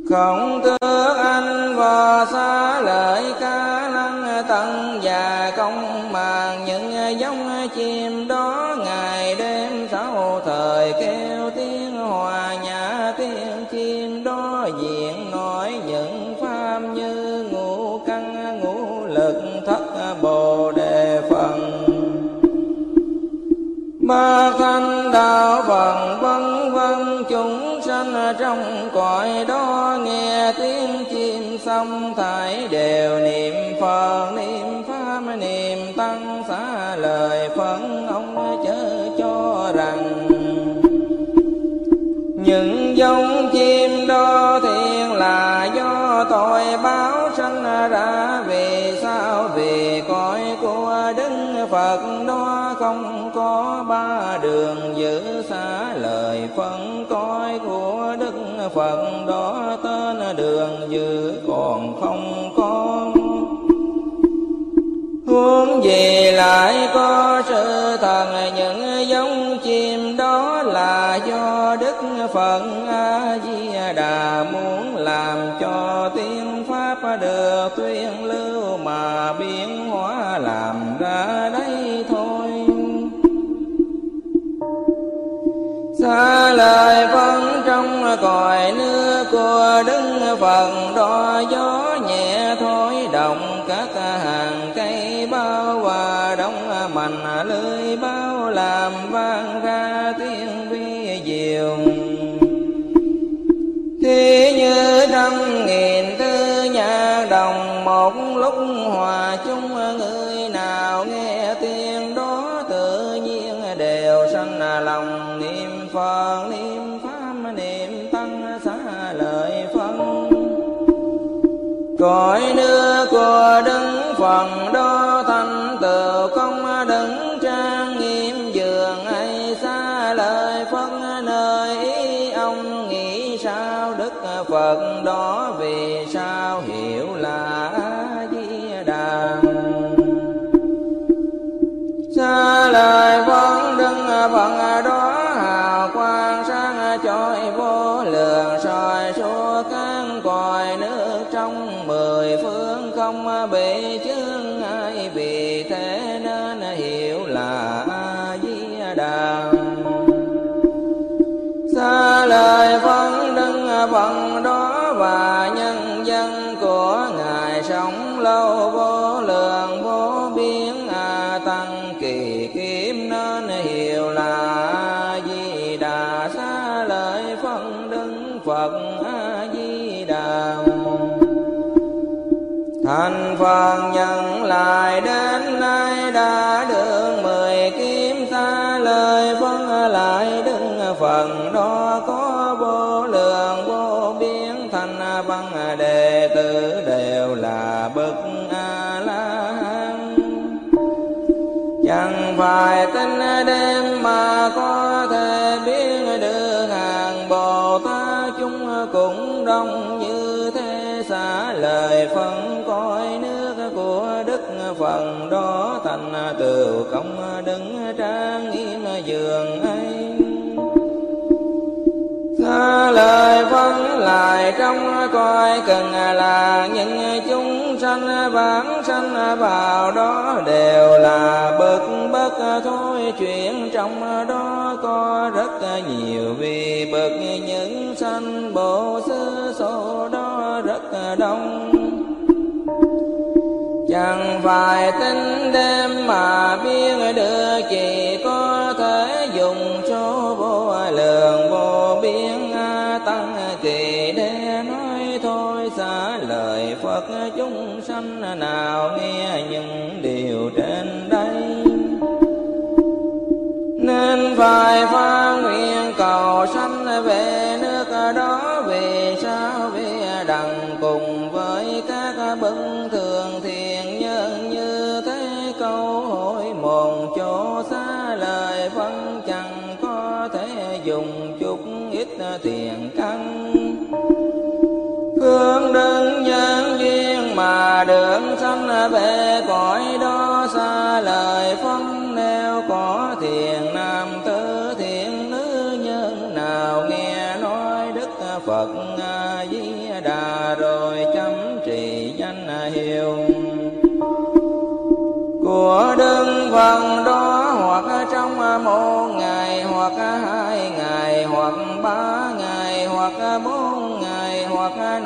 không tướng anh và xa lợi ca lăng tận và công màng những giống chim đó ngày đêm sáu thời kêu tiếng hòa nhã tiếng chim đó diện nói những pháp như ngũ căn ngũ lực thất bồ đề phần ba thanh đạo phần vân vân chúng sanh trong cõi đó nghe tiếng chim xong thải đều niệm Phật niệm pháp niệm tăng xá lời phấn ông chớ cho rằng những giống chim đó thiện là do tội báo sanh ra vì sao vì cõi của Đức Phật đó không có ba đường giữ xá lời phân cõi của Đức Phật đó tên đường giữ còn không có huống gì lại có sự thần những giống chim đó là do Đức Phật A Di Đà muốn làm cho tiếng pháp được tuyên lưu mà biến hóa làm ra đây thôi xa lời vẫn trong cõi nước của Đức Phật đó gió nhẹ thổi động các hàng cây bao hòa đóng mành lưới bao làm vang ra tiếng vi diệu thế như trăm nghìn thứ nhạc đồng một lúc hòa chung người nào nghe tiếng đó tự nhiên đều sanh lòng niệm Phật niệm pháp niệm tăng xá lợi phân cõi nước của Đức Phật đó thành tựu công đứng trang nghiêm dường ấy xá lợi phân nơi ý ông nghĩ sao Đức Phật đó vì sao hiểu là A Di Đà xá lợi phân Đức Phật đó hào quang sáng chói vô lượng soi suốt các cõi nước trong 10 phương không bị chướng ai vì thế nên hiểu là A Di Đà xá lợi phân Đức Phật đó và nhân dân của ngài sống lâu vô lượng vô biên tăng kỳ kiếp nên hiểu là A Di Đà xá lợi phân Đức Phật A Di Đà thành phần nhận lại đến nay đã được 10 kiếp xá lợi phân lại Đức Phật đó có vô lượng vô biên thành văn đệ tử đều là bậc A La Hán chẳng phải tính đêm mà có thể biết được hàng Bồ Tát chúng cũng đông như thế xá lời phân cõi nước của Đức Phật đó thành tựu công đứng trang nghiêm dường ấy xá lợi phân lại trong cõi cần là những chúng sanh vãng sanh vào đó đều là bậc bất thối chuyện trong đó có rất nhiều vì bậc những sanh bộ xứ số đó rất đông chẳng phải tính đêm mà biết được, chỉ có thể dùng số vô lượng vô biên tăng kỳ để nói thôi. Xả lời Phật chúng sanh nào nghe những điều trên đây, nên phải phát nguyện cầu sanh về nước đó. Vì sao? Vì đặng cùng với các bậc thường thiện nhân như thế câu hỏi một chỗ, xa lời vẫn chẳng có thể dùng chút ít tiền căn. Phương đừng nhân duyên mà được sanh về cõi đó, xa lời phân nêu có thiền nam tử thiện nữ nhân nào nghe nói Đức Phật A Di Đà rồi chấm trì danh hiệu của Đức Phật đó, hoặc trong một ngày, hoặc 2 ngày, hoặc 3 ngày, hoặc 4 ngày, hoặc 5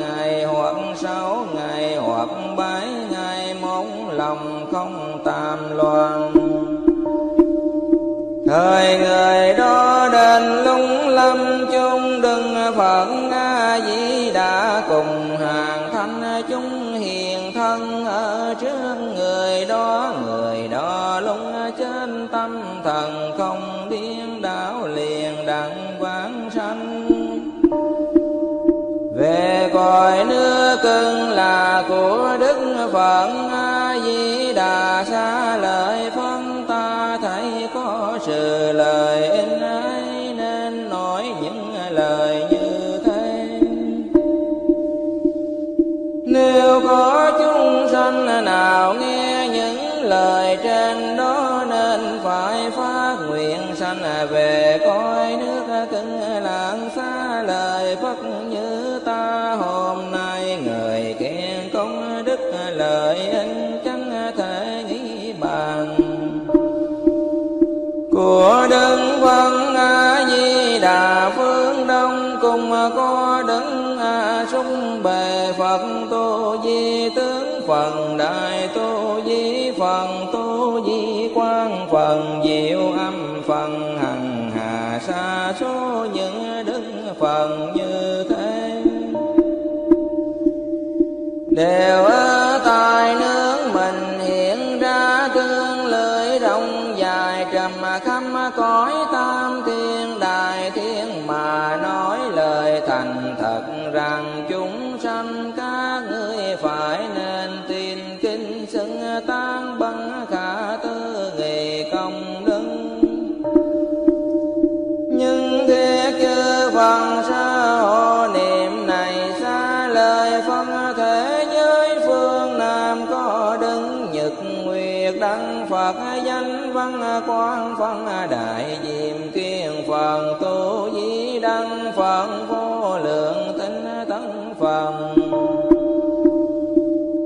ngày, hoặc 6 ngày, hoặc 7 ngày, một lòng không tàm loạn. Thời người đó đến lung lâm chung đừng Phật A Di Đà cùng hàng thanh chúng hiền thân ở trước người đó. Người đó lung trên tâm thần không điên đảo, liền đặng quán sanh về cõi nước cưng là của Đức Phật A Di Đà. Xa lợi phân ta thấy có sự lợi ích ấy, nên nói những lời như thế. Nếu có chúng sanh nào nghe những lời trên đó, nên phải phát nguyện sanh về cõi nước cưng lạng. Xa lời Phật như ta hôm nay, người khen công đức lợi ích chẳng thể nghĩ bàn của Đức Phật A Di Đà. Phương Đông cùng có Đấng A Sung Bề Phật Tu Di Tướng Phần Đại Tu Di Phần Tu Di Quang Phần Diệu Âm Phần Hằng Hà. Sa số những Đức Phần như thế đều ở tại nước mình hiện ra, tương lưỡi rộng dài trầm khắp cõi tam thiên đại thiên mà nói lời thành thật rằng chúng sanh các ngươi phải nên tin kính xưng tán bằng khả tư nghị công đức. Nhưng thế chư Phật sa hộ niệm này, xa lời Phật thế giới phương Nam có Đấng Nhật Nguyệt Đăng Phật Danh Văn Quang Phật Đại Diệm Kiên Phật Tu Di Đăng Phật Vô Lượng Tinh Tấn Phật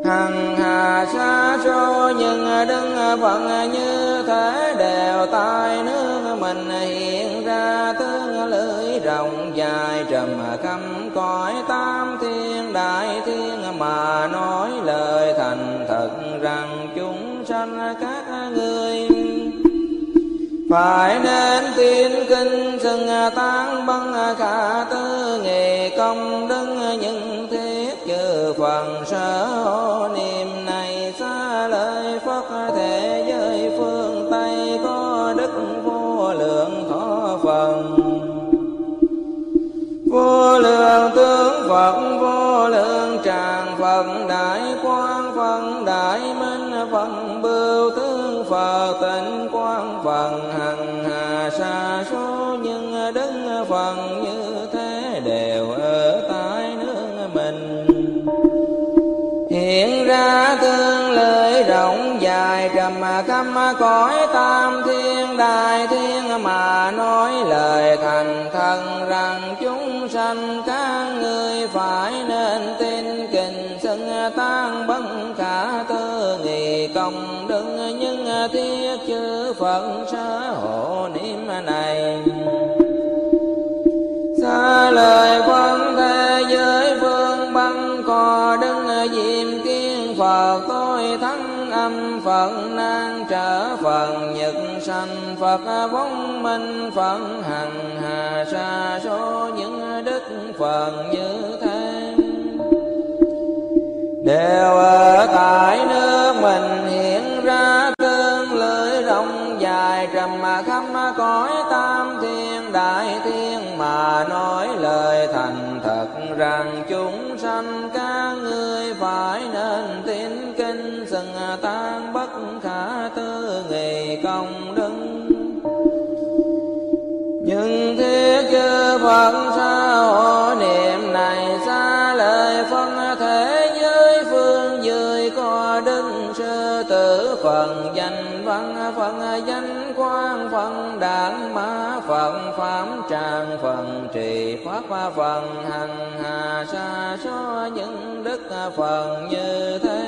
Hằng Hà. Sa số những Đấng Phật như thế đều tại nước mình hiện ra, tương lưỡi rộng dài trầm khắp cõi tam thiên đại thiên mà nói lời thành thật rằng chúng sanh các ngươi phải nên tin kinh xưng tán bằng cả tư nghề công đức. Những thiết chư Phật sở hộ niệm này, xa lời Phật thế giới phương Tây có Đức Vô Lượng Thọ Phật Vô Lượng Tướng Phật Vô Lượng Tràng Phật Đại Quang Phật Đại Minh Phật Bưu Tướng Phật Tịnh Quang Phật Hằng Hà. Sa số những Đức Phật như thế đều ở tại nước mình hiện ra, tương lưỡi rộng dài trầm khắp cõi tam thiên đại thiên mà nói lời thành thần rằng chúng sanh các ngươi phải nên tin kính xưng tán bằng cả tư nghị công đức. Nhưng thiết chư Phật sở hộ niệm này, xa lời Phật thế giới phương Băng có Đấng Diệm Kiên Phật Tối Thắng Phật nan trở Phật nhật sanh Phật vong minh Phật hằng hà sa số những đức Phật như thế đều ở tại nước mình hiện ra tương lưỡi rộng dài trầm mà khắp cõi tam thiên đại thiên mà nói lời thành thật rằng chúng sanh các ngươi phải nên tin kinh sừng tan bất khả tư nghị công đức nhưng thế chư Phật sao hộ niệm này xa lời phân thế giới phương dưới có đức sư tử phần danh văn phần danh quang phần đảng mã phần phạm tràng phần trì pháp phần hằng hà sa số những đức phần như thế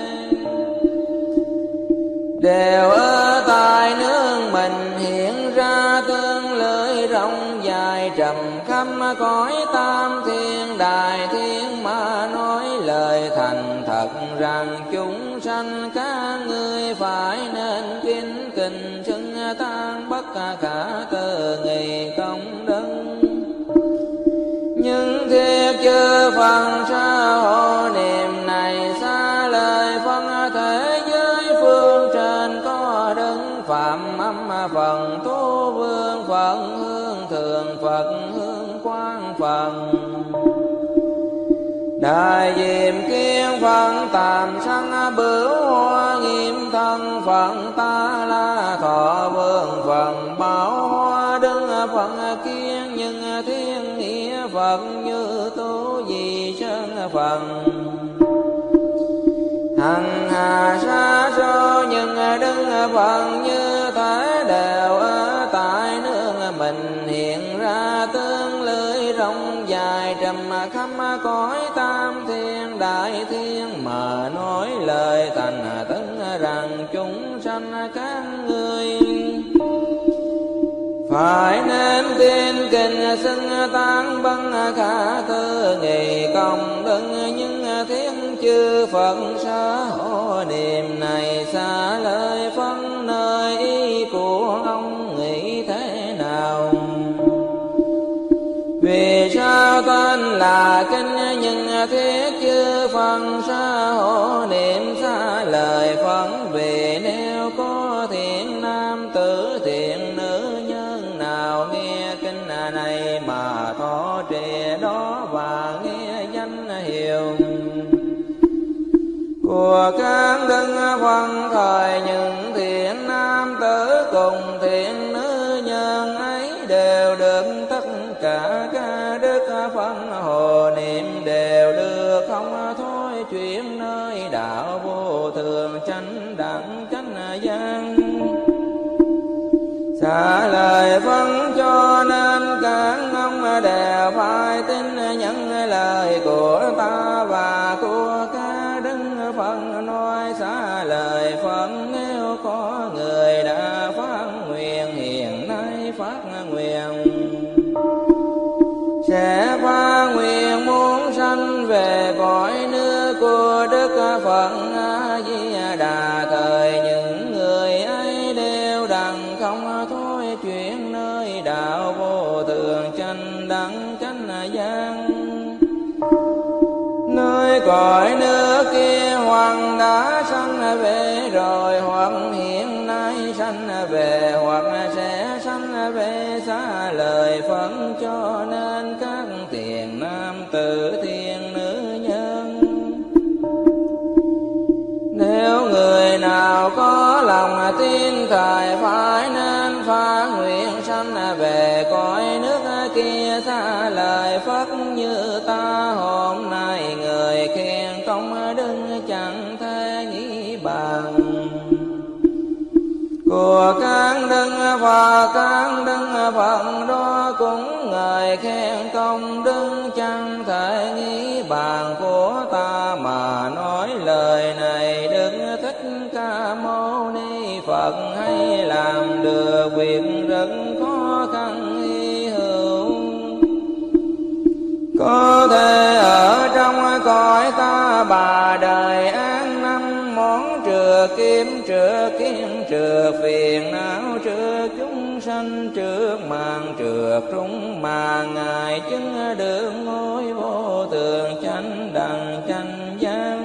đều ở tại nước mình hiện ra tương lưỡi rộng dài trầm khắp cõi tam thiên đại thiên mà nói lời thành thật rằng chúng sanh các ngươi phải nên kính kinh xưng tán bất khả tư nghị công đức nhưng thiệt chư Phật sao hộ niệm này xa lời phân thế giới phương trên có đấng phạm âm Phật tu vương Phật hương thường Phật hương quang Phật đại diệm kiên Phật tạm sanh bửu hoa nghiêm thân Phật ta la thọ vương Phật bảo hoa đứng Phật kiên nhưng thiên nghĩa Phật như tu di chân Phật hằng hà sa số nhưng đứng Phật như thế đều ở tại nước mình hiện ra tương lưỡi rộng dài trầm khắp cõi tam thiên đại thiên mà nói lời thành tấn rằng chúng sanh các ngươi phải nên tin kinh xưng tán băng khả tư nghị công đức những thiên chư Phật sở hộ niệm này xa lời phân nơi ý của ông nghĩ thế nào vì sao tên là kinh nhưng thiết chư Phật sở hộ niệm xa lời phân vì nếu có thiện nam tử thiện nữ nhân nào nghe kinh này mà thọ trì đó và nghe danh hiệu của các đấng Phật thời những thiện nam tử cùng thiện nữ nhân ấy đều được tất cả các đức phân hồ niệm đều được không thôi chuyển nơi đạo vô thường chánh đẳng chánh giác xả lời phân cho nên các ông đều phải tin những lời của ta và của các đức phân nói xả lời phân nếu có người đã phát nguyện hiện nay phát nguyện sẽ phát nguyện muốn sanh về cõi nước của đức Phật A Di Đà thời những người ấy đều đặng không thôi chuyển nơi đạo vô thường chánh đẳng chánh giác nơi cõi nước kia hoặc đã sanh về rồi hoặc hiện nay sanh về hoặc sẽ sanh về xá lời phân cho nên các thiện nam tử thiện nữ nhân nếu người nào có lòng tin thời phải nên phát nguyện sanh về cõi nước kia xá lời phật như ta hôm nay người khen công đức chẳng thể nghĩ bằng của các đấng Phật đó cũng ngợi khen công đức chẳng thể nghĩ bàn của ta mà nói lời này Đức Thích Ca Mâu Ni Phật hay làm được việc rất khó khăn hy hữu có thể ở trong cõi ta bà đời an năm món trừ kiếm trừ kiến, trừ phiền não, trừ chúng sanh, trước màn trừ trúng mà ngài chứng được ngôi vô thường chánh đẳng chánh giác.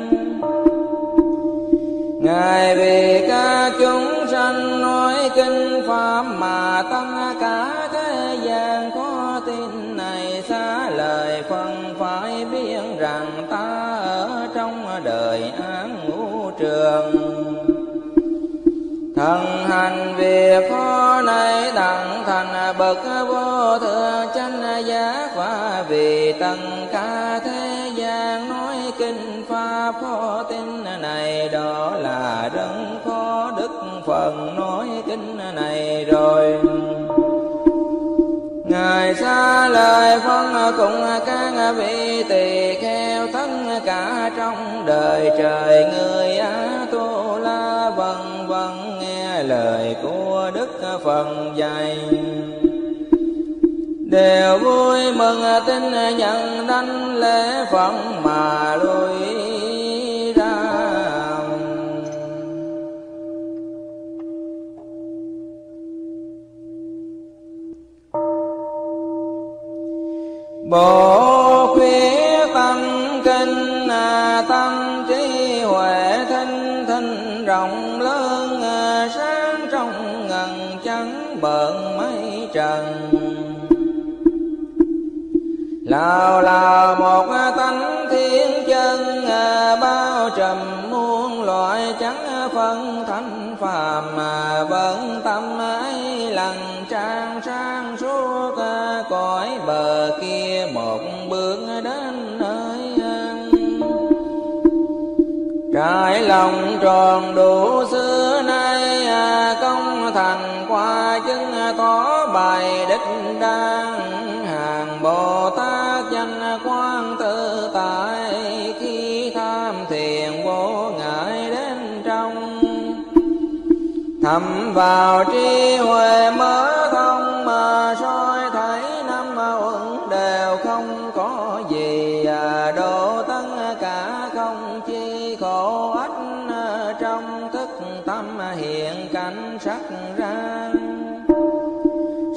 Ngài vì ca chúng sanh nói kinh pháp mà tăng cả thế gian có tin này xá lời phân phải biết rằng ta ở trong đời án ngũ trường. Thần hành việc khó này đặng thành bậc vô thượng chánh giác, và vì tất cả thế gian nói kinh pháp khó tin này, đó là đấng có đức phần nói kinh này rồi. Ngài xá lời phân cùng các vị tỳ kheo tất cả trong đời trời người Á Tu La vân vân nghe lời của đức phần dạy, đều vui mừng tin nhận đánh lễ Phật mà lui ra. Bồ khuyết tâm kinh tâm trí huệ thinh thinh rộng lớn sáng trong ngần trắng bận mấy trần. Nào là một tánh thiên chân bao trùm muôn loại, chẳng phân thánh phàm mà vẫn tâm ấy lặng trang sang suốt cõi bờ kia một bước đến nơi. Trải lòng tròn đủ xưa nay công thành qua chứng có bài đích đang hàng Bồ Tát danh quang tự tại. Khi tham thiền vô ngại đến trong thầm vào trí huệ mở thông mà soi thấy năm uẩn đều không có gì độ tất cả không chi khổ ách trong thức tâm hiện cảnh sắc ra.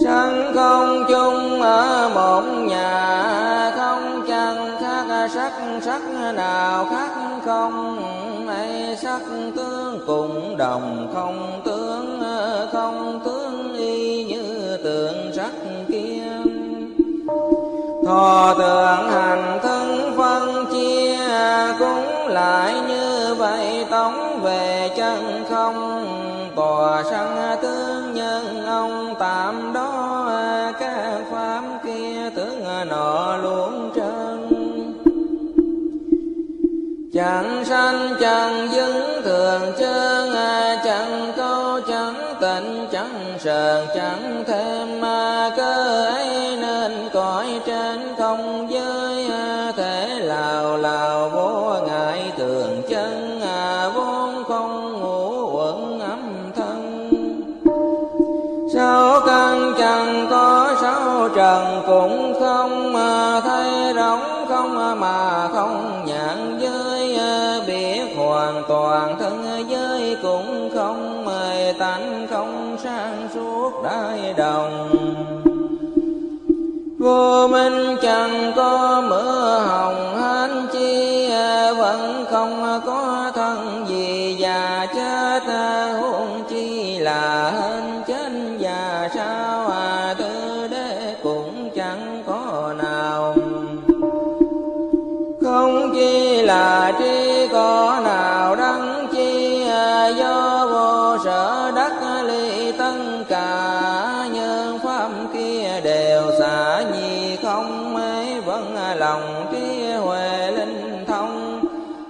Sân không chung ở một nhà không chẳng khác sắc, sắc nào khác không ấy sắc tướng cùng đồng không tướng y như tượng sắc kia. Thọ tượng hành thân phân chia cũng lại như vậy tổng về chân không. Tòa sanh tướng nhân ông tạm đó các pháp kia tướng nọ luôn trơn. Chẳng sanh chẳng dứng thường trơn, chẳng câu chẳng tịnh chẳng sờn chẳng thêm mà cơ ấy nên cõi trên không giới thể lào vô ngại thường chân vốn không ngủ quẩn âm thân. Sáu căn chẳng có sáu trần cũng không mà thấy rỗng không mà không nhãn giới biết hoàn toàn thân giới cũng không mời tánh không sang suốt đại đồng. Vô minh chẳng có mưa hồng hán chi vẫn không có thân gì già chết huống chi là hên chết già sao tư đế cũng chẳng có nào. Không chi là trí có nào đắng chi do vô sở đắc ly tất cả nhân pháp kia đều xả nhi không mấy vẫn lòng trí huệ linh thông.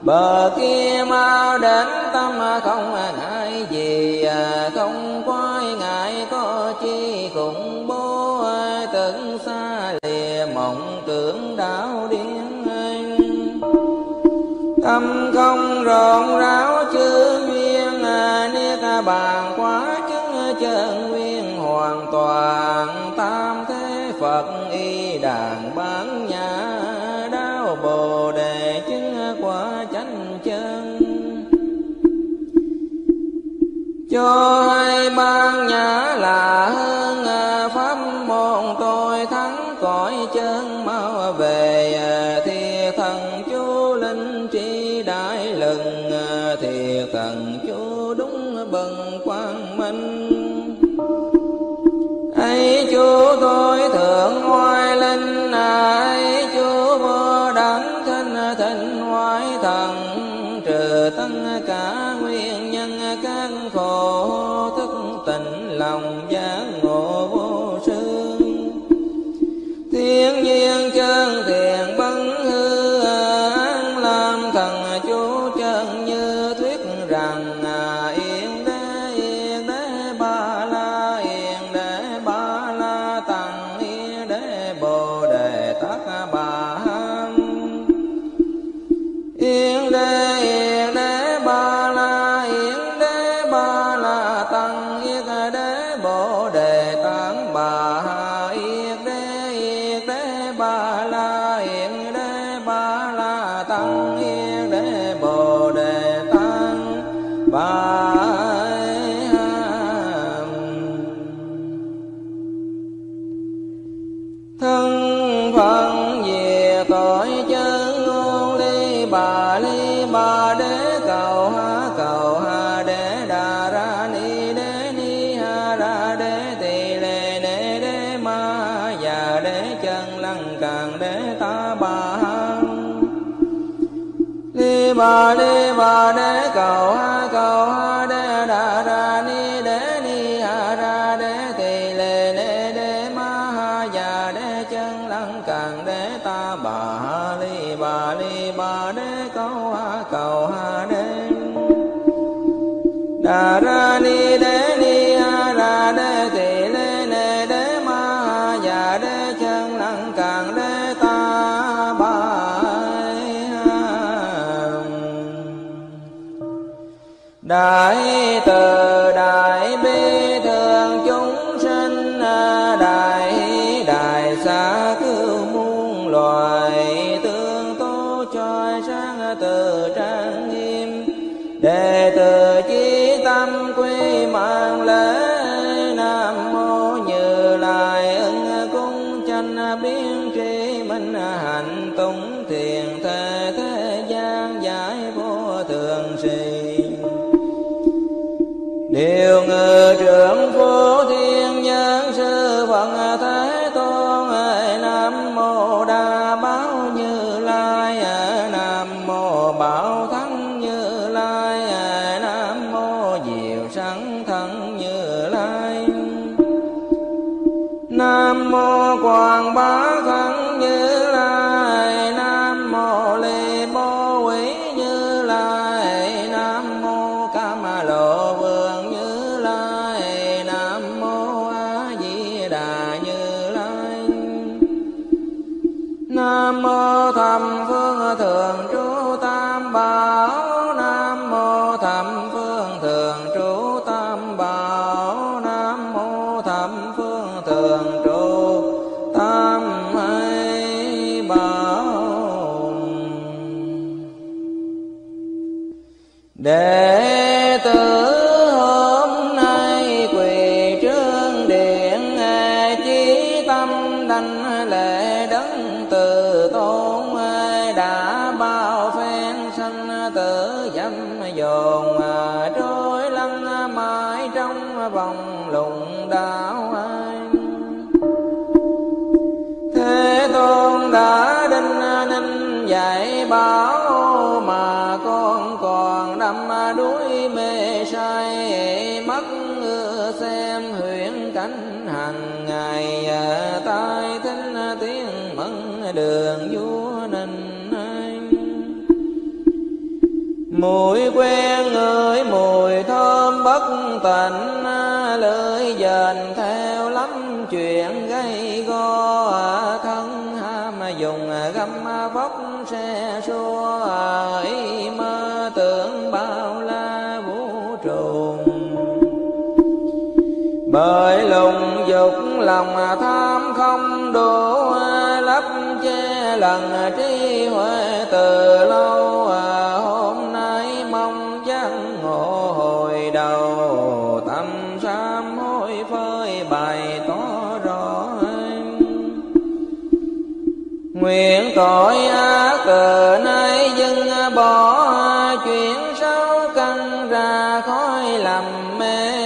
Bờ kia mau đến tâm không ngại gì không quái ngại có chi khủng bố tưởng xa lìa mộng tưởng đảo điên. Tâm không rộn ráo chư duyên niết bàn quá chứng chân nguyên hoàn toàn tam thế Phật y đàn bán nhã đáo bồ đề chứng quả chánh chân. cho hai ban nhã là hơn pháp môn tôi thắng cõi chân mau về thiệt thần chú linh trí đại lần thiệt thần chú đúng bần quang minh ấy chú tôi thượng hoài linh ấy chú vô đẳng thanh thịnh hoài thần trừ tất cả nguyên nhân các khổ thức tỉnh lòng giác ngộ vô sư thiên nhiên chân thiện bấn hư an làm thần chú chân như thuyết rằng yên đế ba la tằng yên đế bồ đề tát bà ham yên đế ba la yên đế ba la tằng yên đế bồ đề tát bà ha yên đế ba la yên đế ba la tằng yên đế bồ đề tát bà ham thân phận về tội chân ngôn ly bà đế cầu ha đế đà ra ni ha ra đế tỳ lê nê đế ma và đế chân lăng càng đế ta bà ly bà đế cầu ha đế đà ra ni ha ra đế tỳ lê nê đế ma ha và đế chân lăng càng đế ta bà ly bà đế cầu ha đế đà ra ni ha ra đế tỳ lê nê đế ma ha và đế chân lăng càng đế ta bà đại từ đại bi thường chúng sinh đại xá cứu muôn loài từ trang nghiêm đệ tử chí tâm quy mạng lễ nam mô Như Lai ưng cung chánh biến tri minh hạnh tùng thiền thế gian giải vô thường trì điều ngự trưởng vô thiên nhân sư phật thế tôn ơi nam mô đa báo Như Lai bảo thân Như Lai nam mô diệu sáng thân Như Lai nam mô Quảng Bá thân Như Lai nam mô Lê Bố Quý Như Lai nam mô Cam Lộ Vương Như Lai nam mô A Di Đà Như Lai nam mô Thầm Phương Thượng Trú Bảo nam mô Thẩm Phương Thường Trụ Tam Bảo nam mô Thẩm Phương Thường Trụ Tam Bảo đệ tử hôm nay quỳ trước điện chí tâm đảnh lễ đấng từ tôn đã bao sanh tử dâm dồn trôi lăn mãi trong vòng lùng đạo thế tôn đã đinh ninh dạy bảo mà con còn đắm đuối mê say mất xem huyễn cảnh hàng ngày tai thính tiếng mẫn đường vua ninh mùi quen người mùi thơm bất tịnh lưỡi dền theo lắm chuyện gây go thân ham dùng găm vóc xe xua ý mơ tưởng bao la vũ trụ bởi lùng dục lòng tham không đủ lấp che lần trí huệ từ lâu hôm nay mong giác ngộ hồi đầu. bày tỏ rõ. Nguyện tội ác cờ nay dừng bỏ, chuyển sâu căn ra khói lầm mê.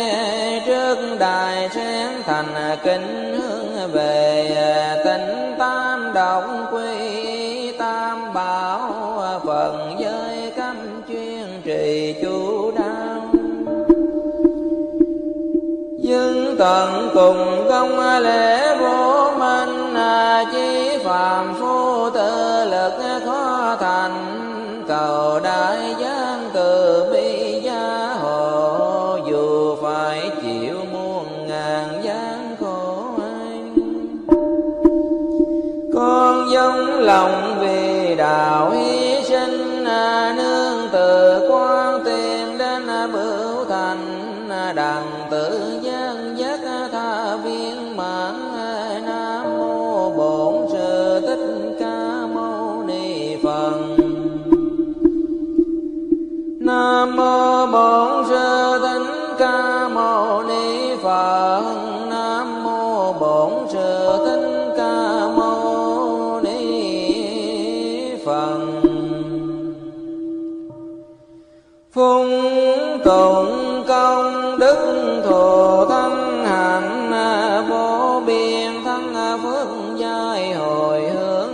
Trước đài sen thành kính hướng về tịnh tam động quy tam bảo. Phần giới cấm chuyên trì chú đáo, dưng tận cùng công lễ vô minh. Chí phàm phu tự lực khó thành, cầu đại giáng từ bi gia hộ. Dù phải chịu muôn ngàn gian khổ anh, con dâng lòng vì đạo hy sinh. Nương từ quan tìm đến bửu thành, đặng tự gian giác tha viên mãn. Nam mô Bổn Sư Thích Ca Mâu Ni Phật. Nam mô Bổn Sư Thích Ca Mâu Ni Phật. Phung tụng công đức thù thắng hạnh, vô biên thắng phước giai hồi hướng.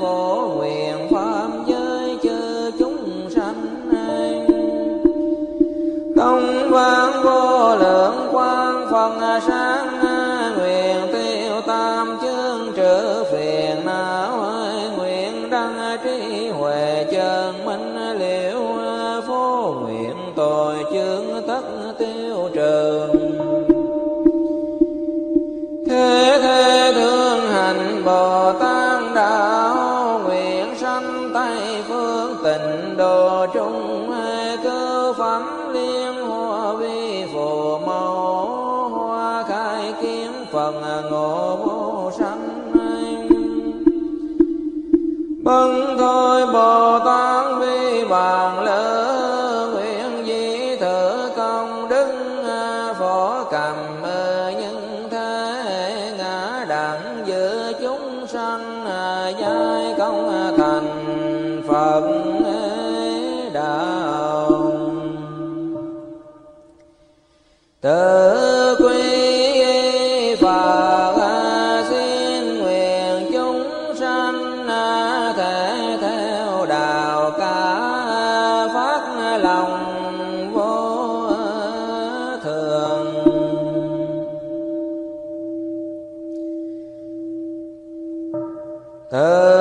Phổ nguyện pháp giới chư chúng sanh, công văn vô lượng quang phần sáng. Nguyện tiêu tam chướng trừ phiền não, nguyện đăng trí huệ chân minh liễu. Phổ nguyện tội chướng tất tiêu trừ, thế thế thương hành Bồ Tát đạo. Nguyện sanh Tây phương tịnh độ trung, cứu phẩm liên hoa vi phù mẫu. Hoa khai kiếm phần ngộ vô sanh, bần thôi Bồ Tát vi bàn lỡ. Nguyện dĩ thử công đức phổ cầm, những thế ngã đẳng giữa chúng sanh. Giai công thành Phật đạo, tự quy Phật. Xin nguyện chúng sanh thể theo đạo cả phát lòng vô thường. Tự